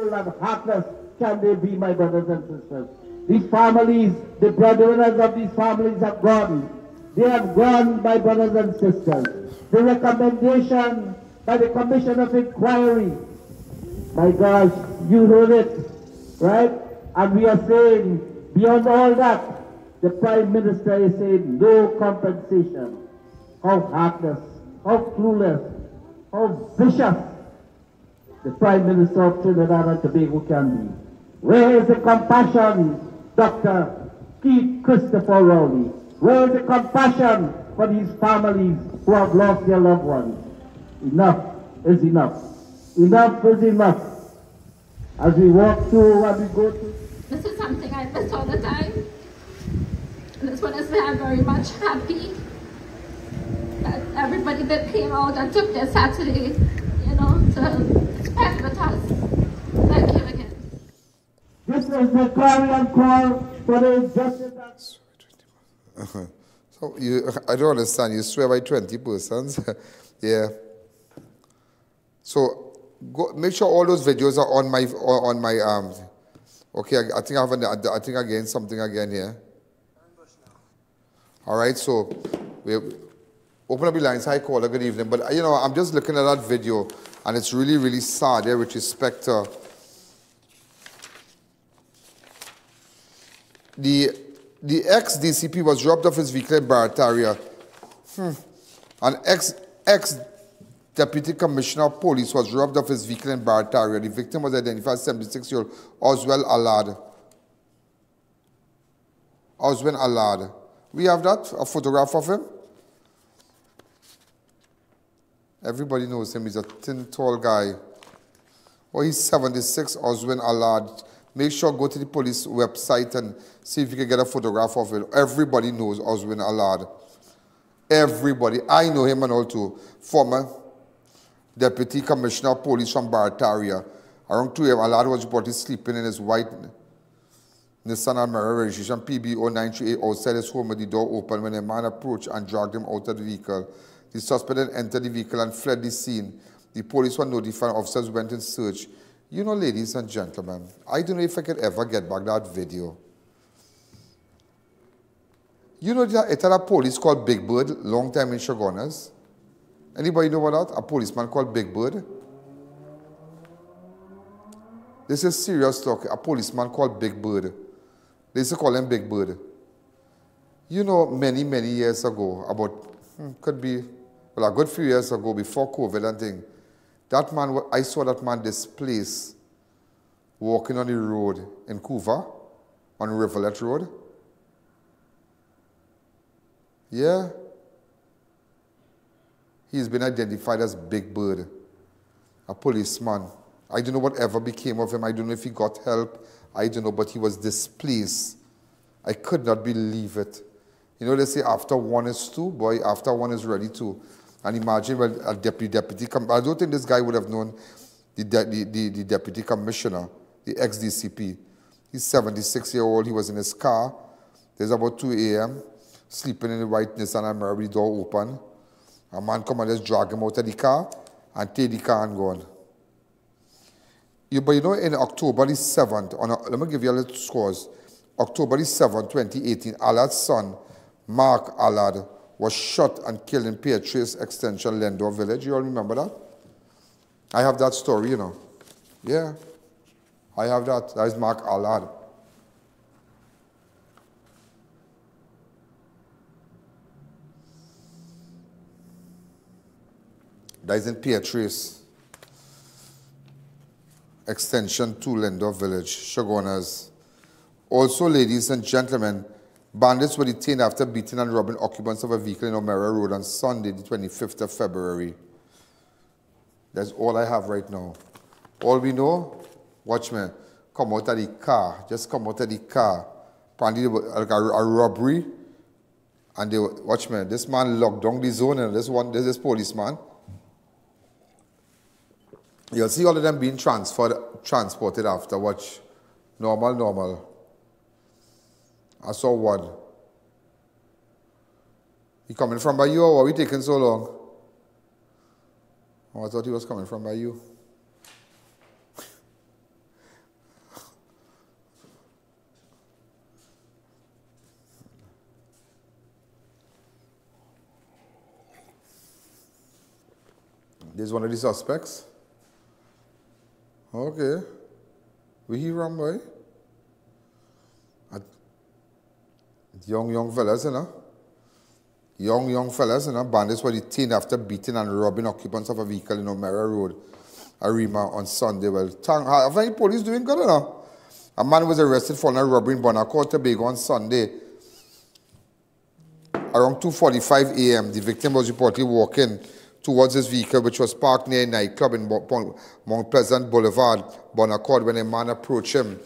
And heartless can they be, my brothers and sisters. These families, the brethren of these families have gone. They have gone, my brothers and sisters. The recommendation by the Commission of Inquiry. My gosh, you heard it, right? And we are saying, beyond all that, the Prime Minister is saying no compensation. How heartless, how clueless, how vicious the Prime Minister of Trinidad and Tobago can be. Where is the compassion, Dr. Keith Christopher Rowley? Where is the compassion for these families who have lost their loved ones? Enough is enough. Enough is enough. As we walk through, as we go through. This is something I miss all the time. This one is where I'm very much happy that everybody that came out and took their Saturday, you know, to spend with us. Thank you again. This is the clarion call for the injustice. So I don't understand. You swear by 20 persons. Yeah. So go, make sure all those videos are on my arms. Okay, I think I have. I think I gained something again here. All right, so we open up the lines. Hi, caller. Good evening. But you know, I'm just looking at that video, and it's really, really sad. Yeah, with respect to the ex-DCP was robbed of his vehicle in Barataria. An ex-deputy commissioner of police was robbed of his vehicle in Barataria. The victim was identified as 76-year-old Oswald Allard. Oswald Allard. We have that, a photograph of him. Everybody knows him. He's a thin, tall guy. Oh, he's 76, Oswald Allard. Make sure go to the police website and see if you can get a photograph of it. Everybody knows Oswald Allard. Everybody. I know him and all too. Former Deputy Commissioner of Police from Barataria. Around 2 a.m., Allard was reported sleeping in his white Nissan Almera registration PB0938 outside his home with the door open when a man approached and dragged him out of the vehicle. The suspect entered the vehicle and fled the scene. The police were notified, officers went in search. You know, ladies and gentlemen, I don't know if I could ever get back that video. You know, it had a police called Big Bird, long time in Chaguanas. Anybody know about that? A policeman called Big Bird. This is serious talk. A policeman called Big Bird. They used to call him Big Bird. You know, many, many years ago, about, could be, well, a good few years ago, before COVID and thing, that man, I saw that man displaced walking on the road in Couva, on Rivulet Road. Yeah. He's been identified as Big Bird, a policeman. I don't know whatever became of him. I don't know if he got help. I don't know, but he was displaced. I could not believe it. You know, they say after one is two, boy, after one is ready two. And imagine when a deputy I don't think this guy would have known the deputy commissioner, the ex-DCP. He's 76-year-old. He was in his car. There's about 2 a.m., sleeping in the white Nissan Almera with the door open. A man come and just drag him out of the car and take the car and gone. But you know, in October the 7th, let me give you a little scores. October the 7th, 2018, Allard's son, Marc Allard, was shot and killed in Baird Street Extension, Lendor Village. You all remember that? I have that story, you know. Yeah, I have that. That is Marc Allard. That is in Baird Street Extension to Lendor Village, Chaguanas. Also, ladies and gentlemen, bandits were detained after beating and robbing occupants of a vehicle in Omera Road on Sunday, the 25th of February. That's all I have right now. All we know, watchmen, come out of the car. Just come out of the car. Apparently, like a robbery. And they were, watchmen, this man locked down the zone, and this policeman. You'll see all of them being transported after. Watch. Normal, normal. I saw one. He coming from by you, or were we taking so long? Oh, I thought he was coming from by you. There's one of the suspects. Okay. We hear wrong, boy. Young fellas, you know. Young fellas, you know. Bandits were detained after beating and robbing occupants of a vehicle in O'Mara Road, Arima, on Sunday. Well, thank the police doing good, you know. A man was arrested for not robbing Bonaccord, Tobago on Sunday. Around 2:45 a.m., the victim was reportedly walking towards his vehicle, which was parked near a nightclub in Mount Pleasant Boulevard, Bonaccord, when a man approached him.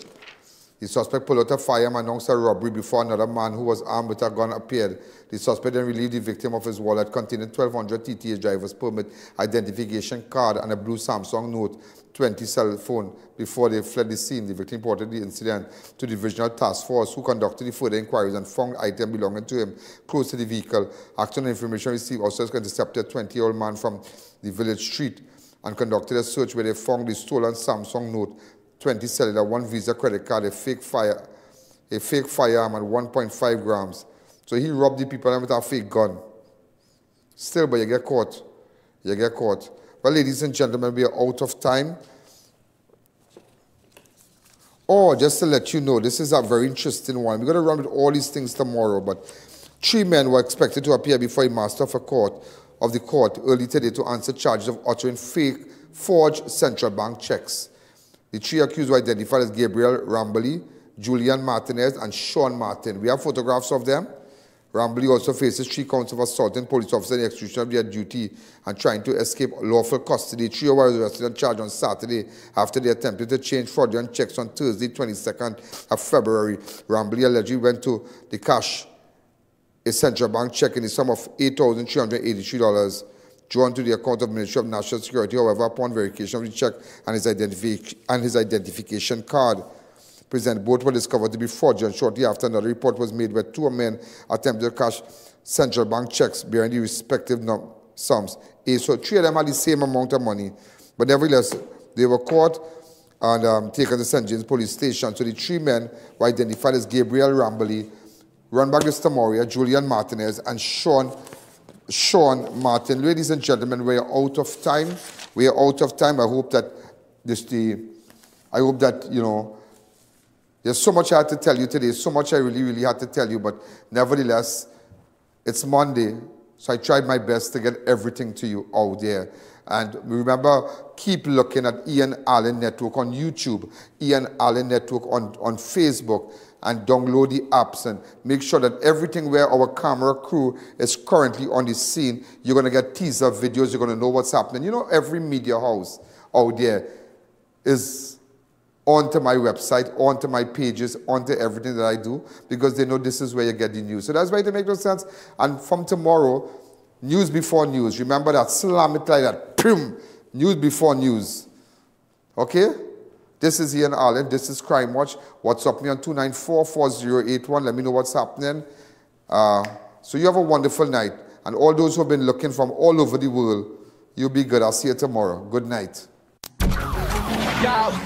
The suspect pulled out a fire and announced a robbery before another man who was armed with a gun appeared. The suspect then relieved the victim of his wallet containing 1,200 TTS driver's permit, identification card, and a blue Samsung Note 20 cell phone before they fled the scene. The victim reported the incident to the Divisional Task Force, who conducted the further inquiries and found items belonging to him close to the vehicle. Actual information received also intercepted a 20-year-old man from the village street and conducted a search where they found the stolen Samsung Note 20 cellular, one Visa credit card, a fake firearm, and 1.5 grams. So he robbed the people with a fake gun. Still, but you get caught. You get caught. Well, ladies and gentlemen, we are out of time. Oh, just to let you know, this is a very interesting one. We're going to run with all these things tomorrow, but 3 men were expected to appear before a master of the court early today to answer charges of uttering fake, forged central bank checks. The 3 accused were identified as Gabriel Rambly, Julian Martinez, and Sean Martin. We have photographs of them. Rambly also faces 3 counts of assaulting police officers in execution of their duty and trying to escape lawful custody. 3 were arrested and charged on Saturday after they attempted to change fraudulent checks on Thursday, 22nd of February. Rambly allegedly went to the cash, a central bank check in the sum of $8,383. Drawn to the account of the Ministry of National Security, however, upon verification of the check and his identification card present, both were discovered to be fraudulent shortly after another report was made where 2 men attempted to cash central bank checks bearing the respective sums. So 3 of them had the same amount of money, but nevertheless, they were caught and taken to St. James Police Station. So the 3 men were identified as Gabriel Rambly, Ronbagus Tamoria, Julian Martinez, and Sean Martin. Ladies and gentlemen, we are out of time. We are out of time. I hope that I hope that, you know, there's so much I had to tell you today, so much I really had to tell you, but nevertheless, it's Monday, so I tried my best to get everything to you out there. And remember, keep looking at Ian Allen Network on YouTube, Ian Allen Network on Facebook, and download the apps and make sure that everything where our camera crew is currently on the scene, you're going to get teaser videos, you're going to know what's happening. You know, every media house out there is onto my website, onto my pages, onto everything that I do, because they know this is where you get the news. So that's why they make no sense. And from tomorrow, news before news. Remember that, slam it like that. Boom! News before news. Okay? This is Ian Allen. This is Crime Watch. WhatsApp me on 294-4081. Let me know what's happening. So you have a wonderful night. And all those who have been looking from all over the world, you'll be good. I'll see you tomorrow. Good night. Yo.